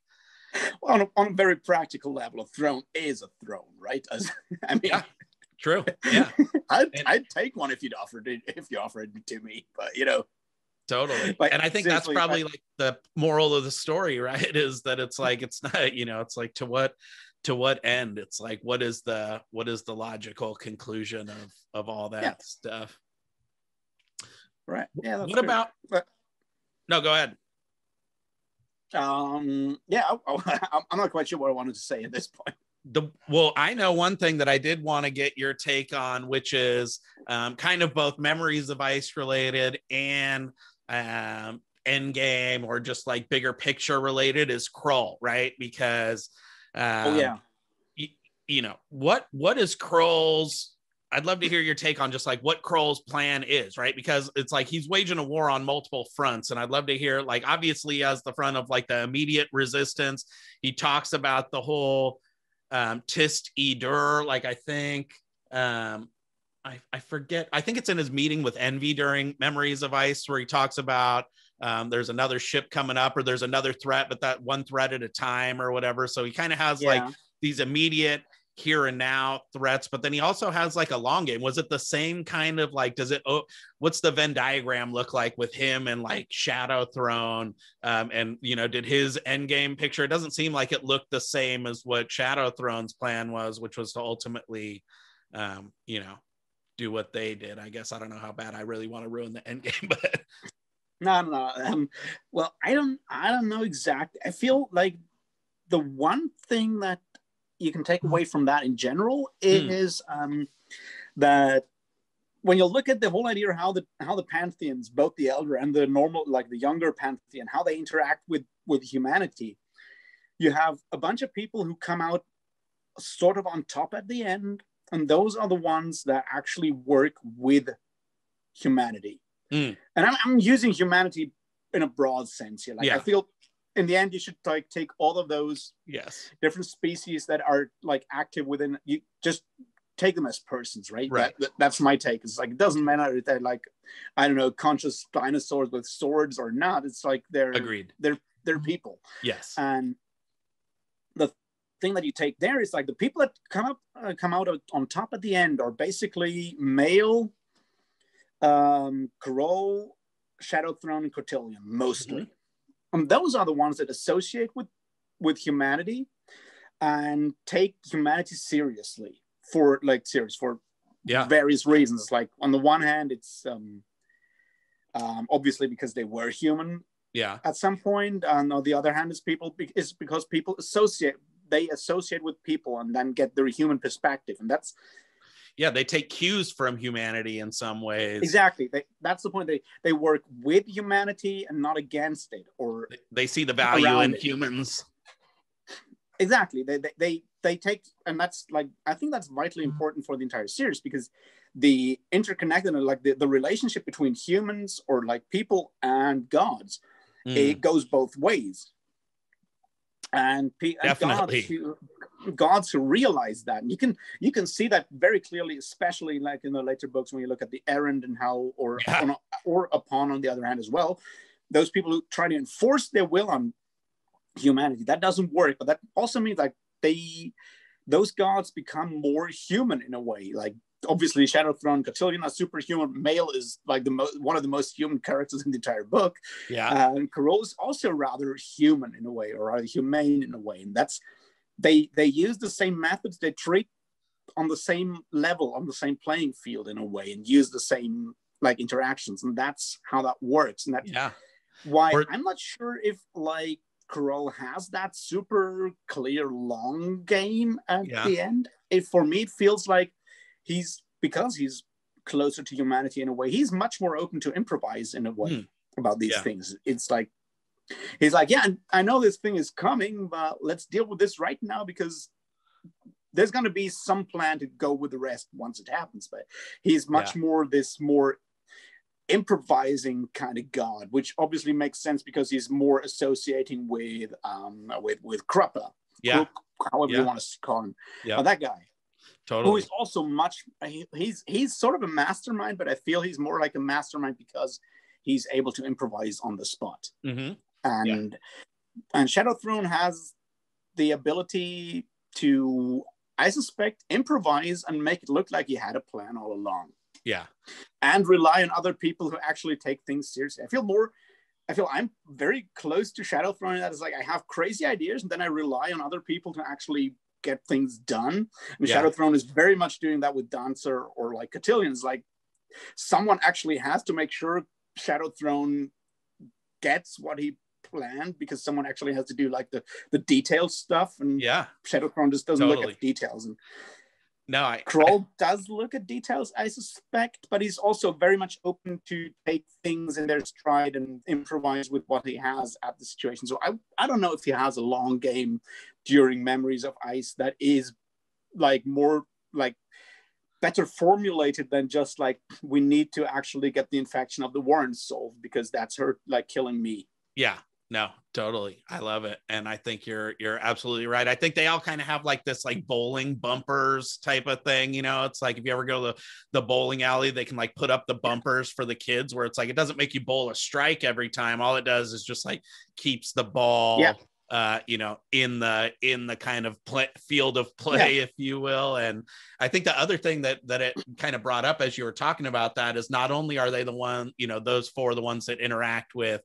well, on a very practical level, a throne is a throne, right? True. Yeah. I'd take one if you'd offered it, to me, but you know. Totally. Like, and I think that's probably like the moral of the story, right? Is that it's like, it's not, you know, it's like to what end? It's like, what is the logical conclusion of all that stuff? Right. Yeah. That's No, go ahead. I'm not quite sure what I wanted to say at this point. I know one thing that I did want to get your take on, which is kind of both Memories of Ice related and Endgame, or just like bigger picture related, is Kroll, right? Because you know, what is Kroll's, I'd love to hear your take on just like what Kroll's plan is, right? Because it's like he's waging a war on multiple fronts. And I'd love to hear, like, obviously as the front of like the immediate resistance, he talks about the whole Tyst Edur. Like, I think, I forget, I think it's in his meeting with Envy during Memories of Ice where he talks about there's another ship coming up, or there's another threat, but that one threat at a time or whatever. So he kind of has like these immediate here and now threats, but then he also has like a long game. Was it the same kind of like, what's the Venn diagram look like with him and like Shadow Throne? And, you know, did his end game picture, it doesn't seem like it looked the same as what Shadow Throne's plan was, which was to ultimately, you know, do what they did. I guess I don't know how bad I really want to ruin the end game, but no. Well, I don't know exactly. I feel like the one thing that you can take away from that in general is that when you look at the whole idea of how the Pantheons, both the elder and the normal, like the younger Pantheon, how they interact with humanity, you have a bunch of people who come out sort of on top at the end, and those are the ones that actually work with humanity. And I'm using humanity in a broad sense here. Like, I feel in the end, you should like take all of those different species that are like active within, you just take them as persons, right? That's my take. It's like, it doesn't matter if they're like, I don't know, conscious dinosaurs with swords or not. It's like they're people. Yes. And the thing that you take there is like the people that come out on top at the end are basically male, Kroll, Shadow Throne, and Cotillion mostly. Mm-hmm. Those are the ones that associate with humanity and take humanity seriously for various reasons. Like on the one hand, it's obviously because they were human at some point, and on the other hand, is because people associate with people and then get their human perspective, and that's. Yeah, they take cues from humanity in some ways. Exactly. That's the point. They work with humanity and not against it. Or they see the value in humans. Exactly. They take, and that's like, I think that's vitally important for the entire series, because the interconnectedness, like the relationship between humans or like people and gods, it goes both ways. And gods who realize that, and you can see that very clearly, especially like in the later books when you look at the Errand and Howl, or Upon on the other hand as well. Those people who try to enforce their will on humanity, that doesn't work. But that also means like those gods become more human in a way. Like obviously Shadow Throne, Cotillion are superhuman. Male is like one of the most human characters in the entire book. And Kroll is also rather human in a way, or rather humane in a way, and that's. They use the same methods, they treat on the same level, on the same playing field in a way, and use the same like interactions, and that's how that works. And that's why I'm not sure if like Kroll has that super clear long game at the end. For me, it feels like because he's closer to humanity in a way, he's much more open to improvise in a way about these things. It's like, he's like, I know this thing is coming, but let's deal with this right now because there's going to be some plan to go with the rest once it happens, but he's much more this more improvising kind of god, which obviously makes sense because he's more associating with Crupper, however you want to call him, that guy. Totally. Who is also much, he's sort of a mastermind, but I feel he's more like a mastermind because he's able to improvise on the spot. Mm-hmm. And Shadow Throne has the ability to, I suspect, improvise and make it look like he had a plan all along. Yeah. And rely on other people who actually take things seriously. I feel I'm very close to Shadow Throne. That is like, I have crazy ideas and then I rely on other people to actually get things done. And Shadow Throne is very much doing that with Dancer or like Cotillions. Like someone actually has to make sure Shadow Throne gets what he planned because someone actually has to do like the detailed stuff. And Shadow Throne just doesn't look at details. And Kroll does look at details, I suspect, but he's also very much open to take things in their stride and improvise with what he has at the situation. So I don't know if he has a long game during Memories of Ice that is like more like better formulated than just like, we need to actually get the infection of the Warren solved because that's her like killing me. Yeah. No, totally. I love it. And I think you're absolutely right. I think they all kind of have like this like bowling bumpers type of thing. You know, it's like if you ever go to the bowling alley, they can like put up the bumpers for the kids where it's like, it doesn't make you bowl a strike every time. All it does is just like keeps the ball, you know, in the kind of field of play, if you will. And I think the other thing that it kind of brought up as you were talking about that is not only are they the one, you know, those four are the ones that interact with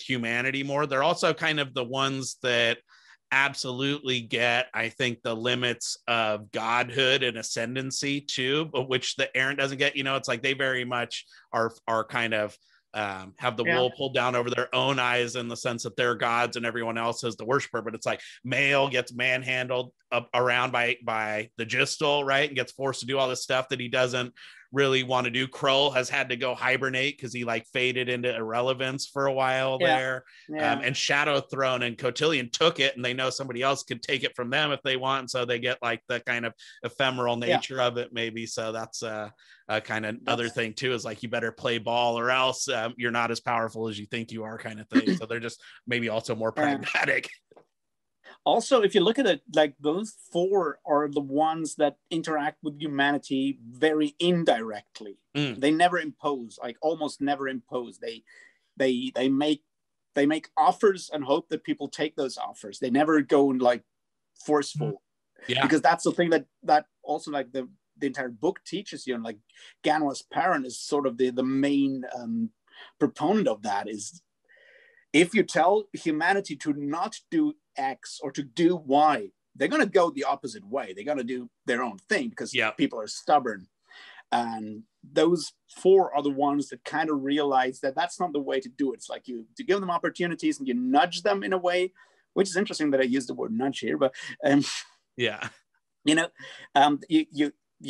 humanity more, they're also kind of the ones that absolutely get, I think, the limits of godhood and ascendancy too, but which the Errant doesn't get. You know, it's like they very much are kind of have the wool pulled down over their own eyes in the sense that they're gods and everyone else is the worshiper, but it's like Male gets manhandled up around by the Gistel, right? And gets forced to do all this stuff that he doesn't really want to do. Kroll has had to go hibernate because he like faded into irrelevance for a while there. Yeah. And Shadow Throne and Cotillion took it, and they know somebody else could take it from them if they want. And so they get like the kind of ephemeral nature of it maybe. So that's a kind of other thing too, is like, you better play ball or else you're not as powerful as you think you are, kind of thing. So they're just maybe also more pragmatic. Also, if you look at it, like those four are the ones that interact with humanity very indirectly. They never impose, like almost never impose. They make offers and hope that people take those offers. They never go and like forceful, because that's the thing that also like the entire book teaches you. And like Ganoes' parent is sort of the main proponent of that is, if you tell humanity to not do X or to do Y, they're going to go the opposite way. They're going to do their own thing because people are stubborn. And those four are the ones that kind of realize that that's not the way to do it. It's like you to give them opportunities and you nudge them in a way, which is interesting that I use the word nudge here, but you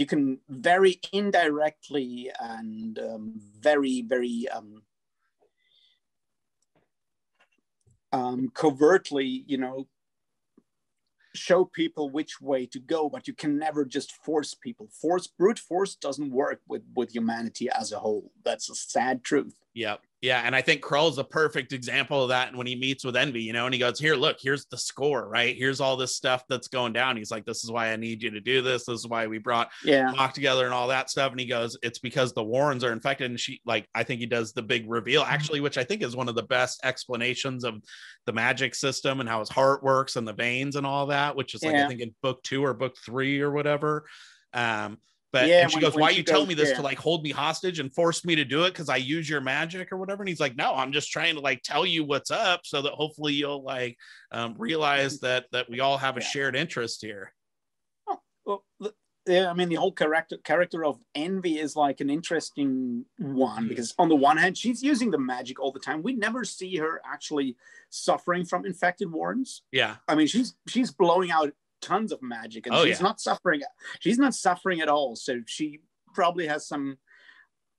can very indirectly and very, very covertly, you know, show people which way to go, but you can never just force people. Brute force doesn't work with humanity as a whole. That's a sad truth. Yeah. And I think Kroll's a perfect example of that. And when he meets with Envy, you know, and he goes, here, look, here's the score, right? Here's all this stuff that's going down. He's like, this is why I need you to do this. This is why we brought Mock together and all that stuff. And he goes, it's because the Warrens are infected. And she, like, I think he does the big reveal actually, which I think is one of the best explanations of the magic system and how his heart works and the veins and all that, which is like, I think in book 2 or book 3 or whatever. But and she goes, why you tell me this to like hold me hostage and force me to do it because I use your magic or whatever? And he's like, no, I'm just trying to like tell you what's up so that hopefully you'll like realize that we all have a shared interest here. I mean, the whole character of Envy is like an interesting one because on the one hand, she's using the magic all the time. We never see her actually suffering from infected Warrens. Yeah. I mean, she's blowing out tons of magic and she's not suffering at all, so she probably has some,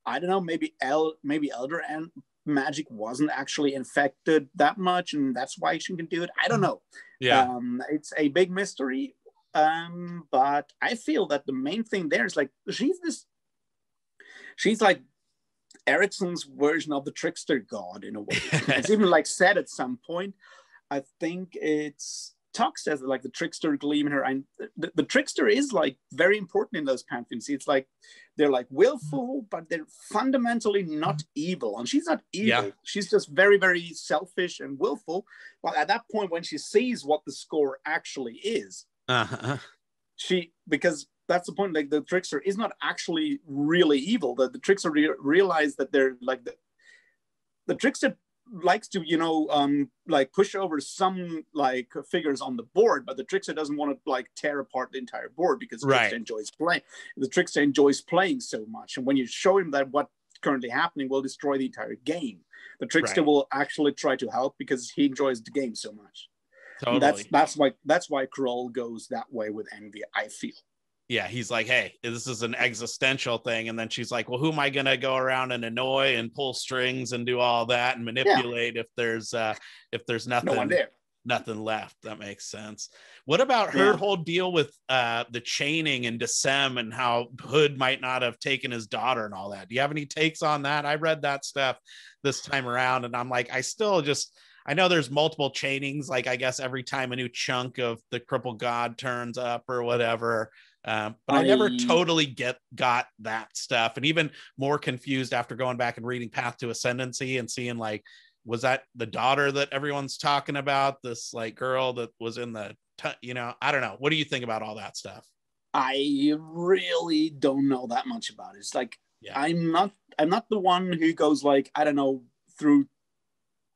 I don't know, maybe elder and magic wasn't actually infected that much and that's why she can do it. I don't know. It's a big mystery. But I feel that the main thing there is like, she's like Erikson's version of the trickster god in a way. It's even like said at some point, I think it's Toc says that, like the trickster gleam in her. And the trickster is like very important in those pantheons. It's like, they're like willful, but they're fundamentally not evil. And she's not evil. Yeah. She's just very, very selfish and willful. But at that point, when she sees what the score actually is, because that's the point, like the trickster is not actually really evil. The trickster realize that they're like, the trickster likes to, you know, like push over some like figures on the board, but the trickster doesn't want to like tear apart the entire board because the trickster enjoys playing. The trickster enjoys playing so much. And when you show him that what's currently happening will destroy the entire game, the trickster will actually try to help because he enjoys the game so much. Totally. That's why Kroll goes that way with Envy, I feel. Yeah, he's like, hey, this is an existential thing. And then she's like, well, who am I going to go around and annoy and pull strings and do all that and manipulate if there's nothing, no one there. Nothing left? That makes sense. What about her whole deal with the chaining and Decem and how Hood might not have taken his daughter and all that? Do you have any takes on that? I read that stuff this time around and I'm like, I know there's multiple chainings, like I guess every time a new chunk of the Crippled God turns up or whatever. But I never totally got that stuff, and even more confused after going back and reading Path to Ascendancy and seeing like, was that the daughter that everyone's talking about? This like girl that was in the, I don't know. What do you think about all that stuff? I really don't know that much about it. It's like, I'm not the one who goes like, I don't know, through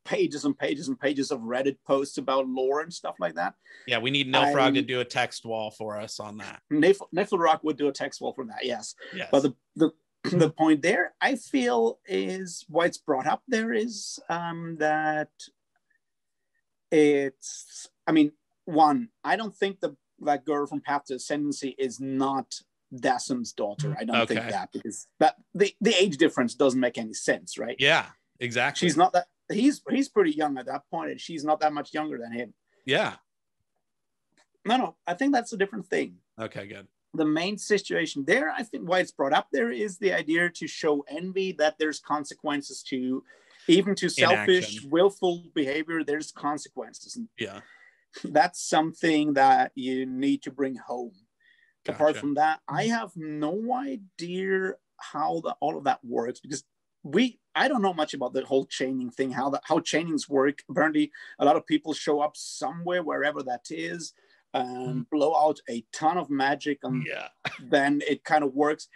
pages and pages and pages of Reddit posts about lore and stuff like that. Yeah, we need Nilfgaard to do a text wall for us on that. Niflherock would do a text wall for that, yes. But the point there, I feel, is why it's brought up there is that it's, I mean, one, I don't think that girl from Path to Ascendancy is not Decem's daughter. I don't think that, because the age difference doesn't make any sense, right? Yeah, exactly. She's not that. He's pretty young at that point, and she's not that much younger than him. Yeah. No, I think that's a different thing. Okay, good. The main situation there, I think why it's brought up there is the idea to show Envy that there's consequences to selfish, willful behavior. There's consequences. Yeah. That's something that you need to bring home. Gotcha. Apart from that, I have no idea how all of that works, because I don't know much about the whole chaining thing, how chainings work. Apparently, a lot of people show up somewhere, wherever that is, and blow out a ton of magic, and then it kind of works.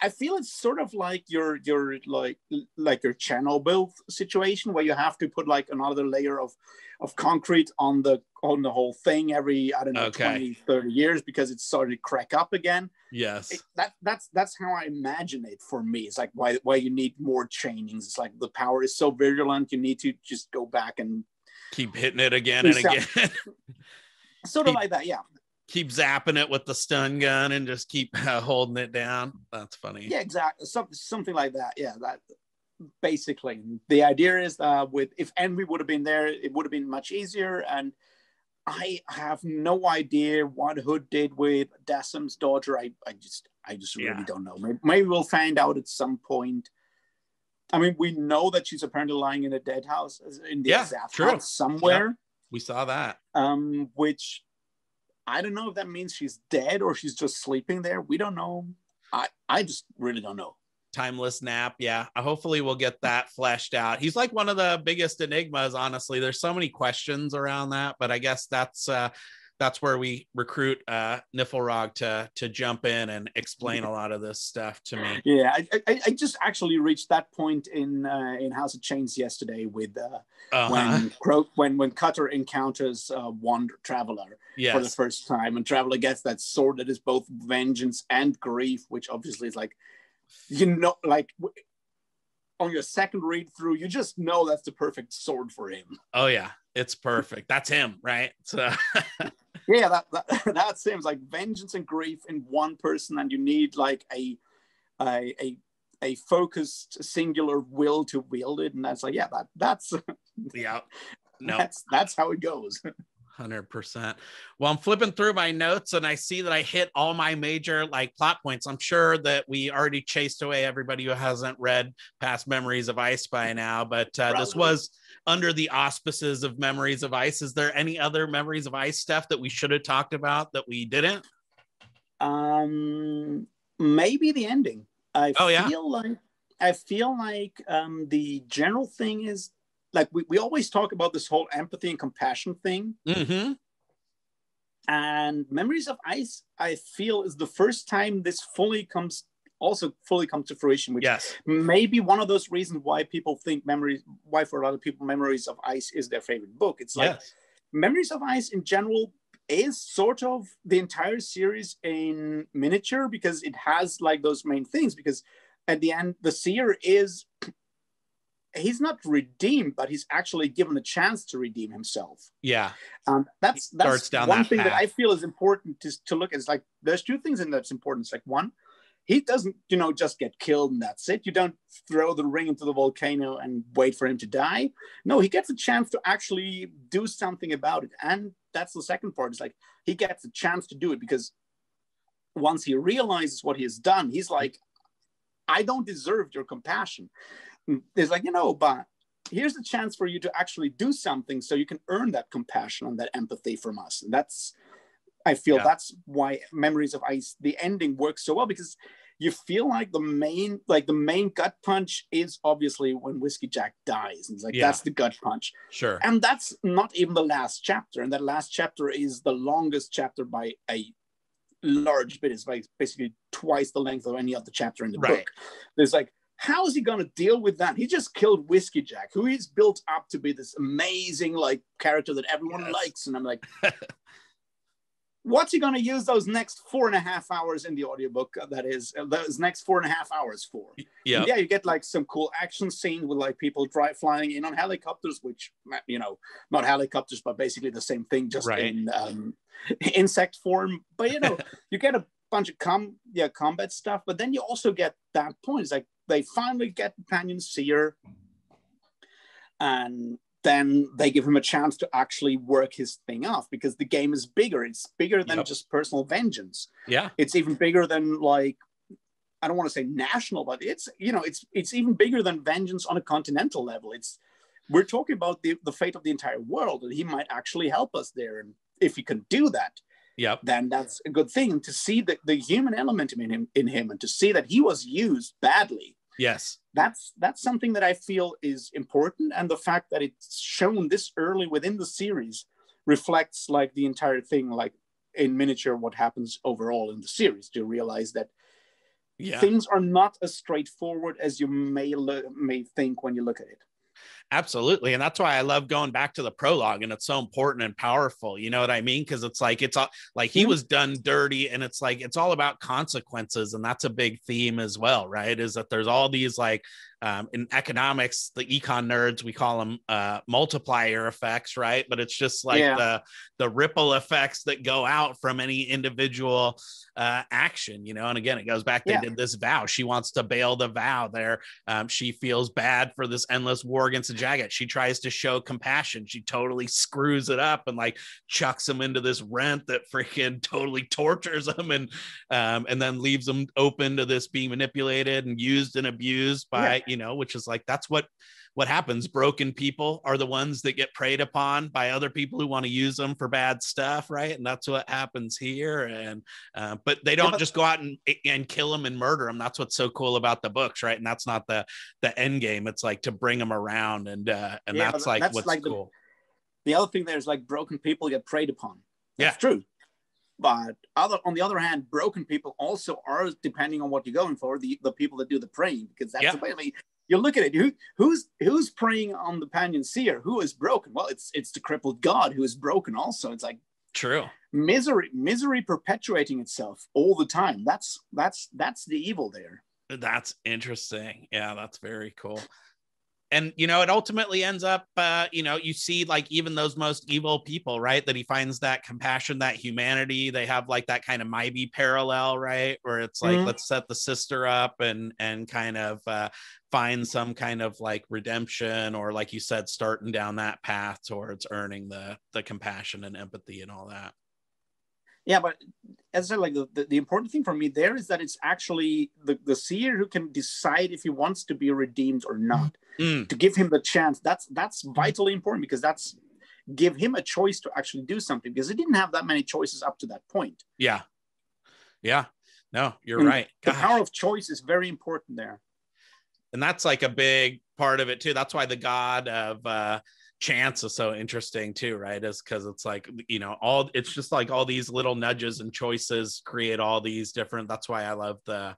I feel it's sort of like your Chernobyl situation, where you have to put like another layer of concrete on the whole thing every 20-30 years, because it started to crack up again. Yes, that's how I imagine it. For me, it's like why you need more chainings. It's like the power is so virulent, you need to just go back and keep hitting it again and again. Sort of like that, yeah. Keep zapping it with the stun gun and just keep holding it down. That's funny. Yeah, exactly. Something like that. Yeah, that basically. The idea is if Envy would have been there, it would have been much easier. And I have no idea what Hood did with Decem's daughter. I just really don't know. Maybe we'll find out at some point. I mean, we know that she's apparently lying in a deadhouse in the Zaphat somewhere. Yep. We saw that. Which I don't know if that means she's dead or she's just sleeping there. We don't know. I just really don't know. Timeless nap. Yeah. Hopefully we'll get that fleshed out. He's like one of the biggest enigmas, honestly. There's so many questions around that, but I guess that's where we recruit Niflherock to jump in and explain a lot of this stuff to me. Yeah, I just actually reached that point in House of Chains yesterday with when Cutter encounters Traveler for the first time, and Traveler gets that sword that is both vengeance and grief, which obviously is like, like on your second read through, you just know that's the perfect sword for him. Oh yeah, it's perfect. That's him, right? So. Yeah, that seems like vengeance and grief in one person, and you need like a focused singular will to wield it, and that's like that's how it goes. 100%. Well, I'm flipping through my notes and I see that I hit all my major like plot points. I'm sure that we already chased away everybody who hasn't read past Memories of Ice by now, but this was under the auspices of Memories of Ice. Is there any other Memories of Ice stuff that we should have talked about that we didn't? Maybe the ending. I feel like the general thing is like we always talk about this whole empathy and compassion thing. Mm-hmm. And Memories of Ice, I feel, is the first time this fully comes to fruition, which may be one of those reasons why people think Memories of Ice is their favorite book. It's like Memories of Ice in general is sort of the entire series in miniature, because it has like those main things, because at the end the seer is, he's not redeemed, but he's actually given a chance to redeem himself. That's one thing that I feel is important to look at. It's like there's two things in that's important. It's like, one, he doesn't, you know, just get killed and that's it. You don't throw the ring into the volcano and wait for him to die. No, he gets a chance to actually do something about it. And that's the second part. It's like he gets a chance to do it, because once he realizes what he has done, he's like, I don't deserve your compassion. It's like, you know, but here's the chance for you to actually do something so you can earn that compassion and that empathy from us. And that's, I feel that's why Memories of Ice, the ending, works so well, because you feel like the main gut punch is obviously when Whiskey Jack dies. And it's like, that's the gut punch. Sure. And that's not even the last chapter. And that last chapter is the longest chapter by a large bit. It's like basically twice the length of any other chapter in the book. There's like, how is he going to deal with that? He just killed Whiskey Jack, who he's built up to be this amazing like character that everyone likes. And I'm like... What's he going to use those next 4.5 hours in the audiobook? That is, those next 4.5 hours for. Yeah, yeah. You get like some cool action scene with like people flying in on helicopters, which, you know, not helicopters, but basically the same thing, just in insect form. But you know, you get a bunch of combat stuff. But then you also get that point. It's like they finally get the Panyon Seer, and then they give him a chance to actually work his thing off, because the game is bigger. It's bigger than just personal vengeance. Yeah. It's even bigger than, like, I don't want to say national, but it's, you know, it's even bigger than vengeance on a continental level. It's, we're talking about the fate of the entire world, and he might actually help us there. And if he can do that, then that's a good thing. And to see the human element in him and to see that he was used badly. Yes. That's something that I feel is important. And the fact that it's shown this early within the series reflects like the entire thing, like in miniature, what happens overall in the series, to realize that things are not as straightforward as you may think when you look at it. Absolutely. And that's why I love going back to the prologue, and it's so important and powerful. You know what I mean? Because it's like, it's all, like he was done dirty, and it's like, it's all about consequences. And that's a big theme as well, right? Is that there's all these like, in economics, the econ nerds, we call them multiplier effects, right? But it's just like the ripple effects that go out from any individual action, you know? And again, it goes back, they did this vow. She wants to bail the vow there. She feels bad for this endless war against the Jaghut. She tries to show compassion. She totally screws it up and like chucks him into this rent that freaking totally tortures him, and then leaves him open to this being manipulated and used and abused by... You know, which is like, that's what happens. Broken people are the ones that get preyed upon by other people who want to use them for bad stuff, right? And that's what happens here. And but they don't just go out and kill them and murder them. That's what's so cool about the books, right? And that's not the end game. It's like to bring them around, and that's what's like cool. The other thing there is like, broken people get preyed upon. That's true. But on the other hand, broken people also are, depending on what you're going for, the people that do the praying, because that's the way. I mean, you look at it, who's praying on the Panyon Seer? Who is broken? Well, it's the crippled God who is broken also. It's like, true. Misery perpetuating itself all the time. That's the evil there. That's interesting. Yeah, that's very cool. And, you know, it ultimately ends up, you know, you see like even those most evil people, right, that he finds that compassion, that humanity. They have like that kind of Mhybe parallel, right, where it's like, let's set the sister up and kind of find some kind of like redemption, or like you said, starting down that path towards earning the compassion and empathy and all that. Yeah, but as I said, like the important thing for me there is that it's actually the seer who can decide if he wants to be redeemed or not. To give him the chance. That's vitally important, because that's give him a choice to actually do something, because he didn't have that many choices up to that point. Yeah. Yeah. No, you're right. The power of choice is very important there. And that's like a big part of it too. That's why the god of chance is so interesting too, right? Is because it's like, you know, all it's just like all these little nudges and choices create all these different. That's why I love the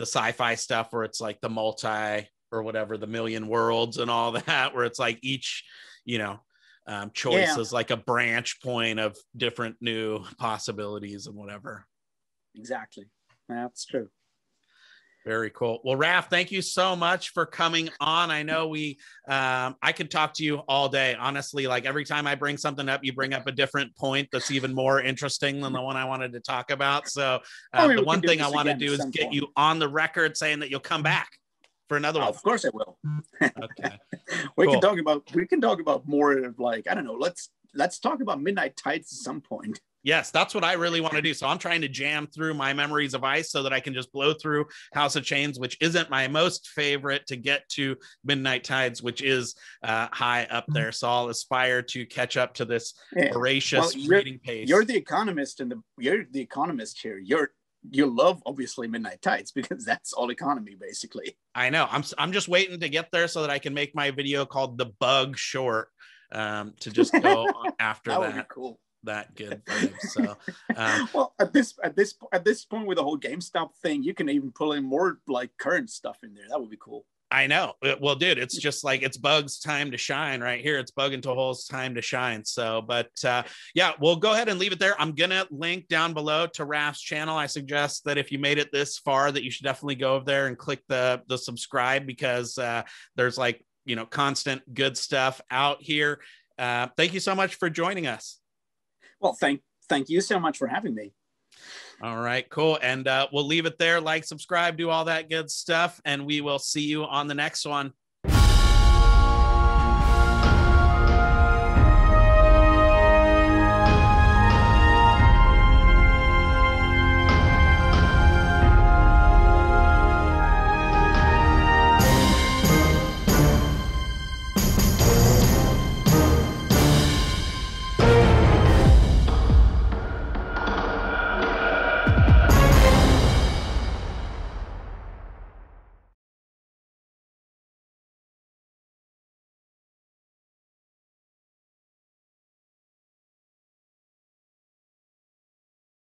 sci-fi stuff where it's like the multi or whatever, the million worlds and all that, where it's like each, you know, choice is like a branch point of different new possibilities and whatever. Exactly. That's true. Very cool. Well, Raf, thank you so much for coming on. I know we, I could talk to you all day. Honestly, like every time I bring something up, you bring up a different point that's even more interesting than the one I wanted to talk about. So the one thing I want to do is get you on the record saying that you'll come back for another one. Of course I will. Okay. we can talk about more of like, I don't know, let's talk about Midnight Tides at some point. Yes, that's what I really want to do. So I'm trying to jam through my Memories of Ice so that I can just blow through House of Chains, which isn't my most favorite, to get to Midnight Tides, which is high up there. So I'll aspire to catch up to this voracious reading pace. You're the economist, you're the economist here. You love obviously Midnight Tides because that's all economy basically. I know. I'm just waiting to get there so that I can make my video called The Bug Short to just go after that. That would be cool. That good vibe. So well, at this point with the whole GameStop thing, you can even pull in more like current stuff in there. That would be cool. I know. Well, dude, it's just like it's Bug's time to shine right here. It's Bug into Hole's time to shine. So, but yeah, we'll go ahead and leave it there. I'm going to link down below to Raf's channel. I suggest that if you made it this far, that you should definitely go over there and click the subscribe, because there's like, you know, constant good stuff out here. Thank you so much for joining us. Well, thank you so much for having me. All right, cool. And we'll leave it there. Like, subscribe, do all that good stuff. And we will see you on the next one.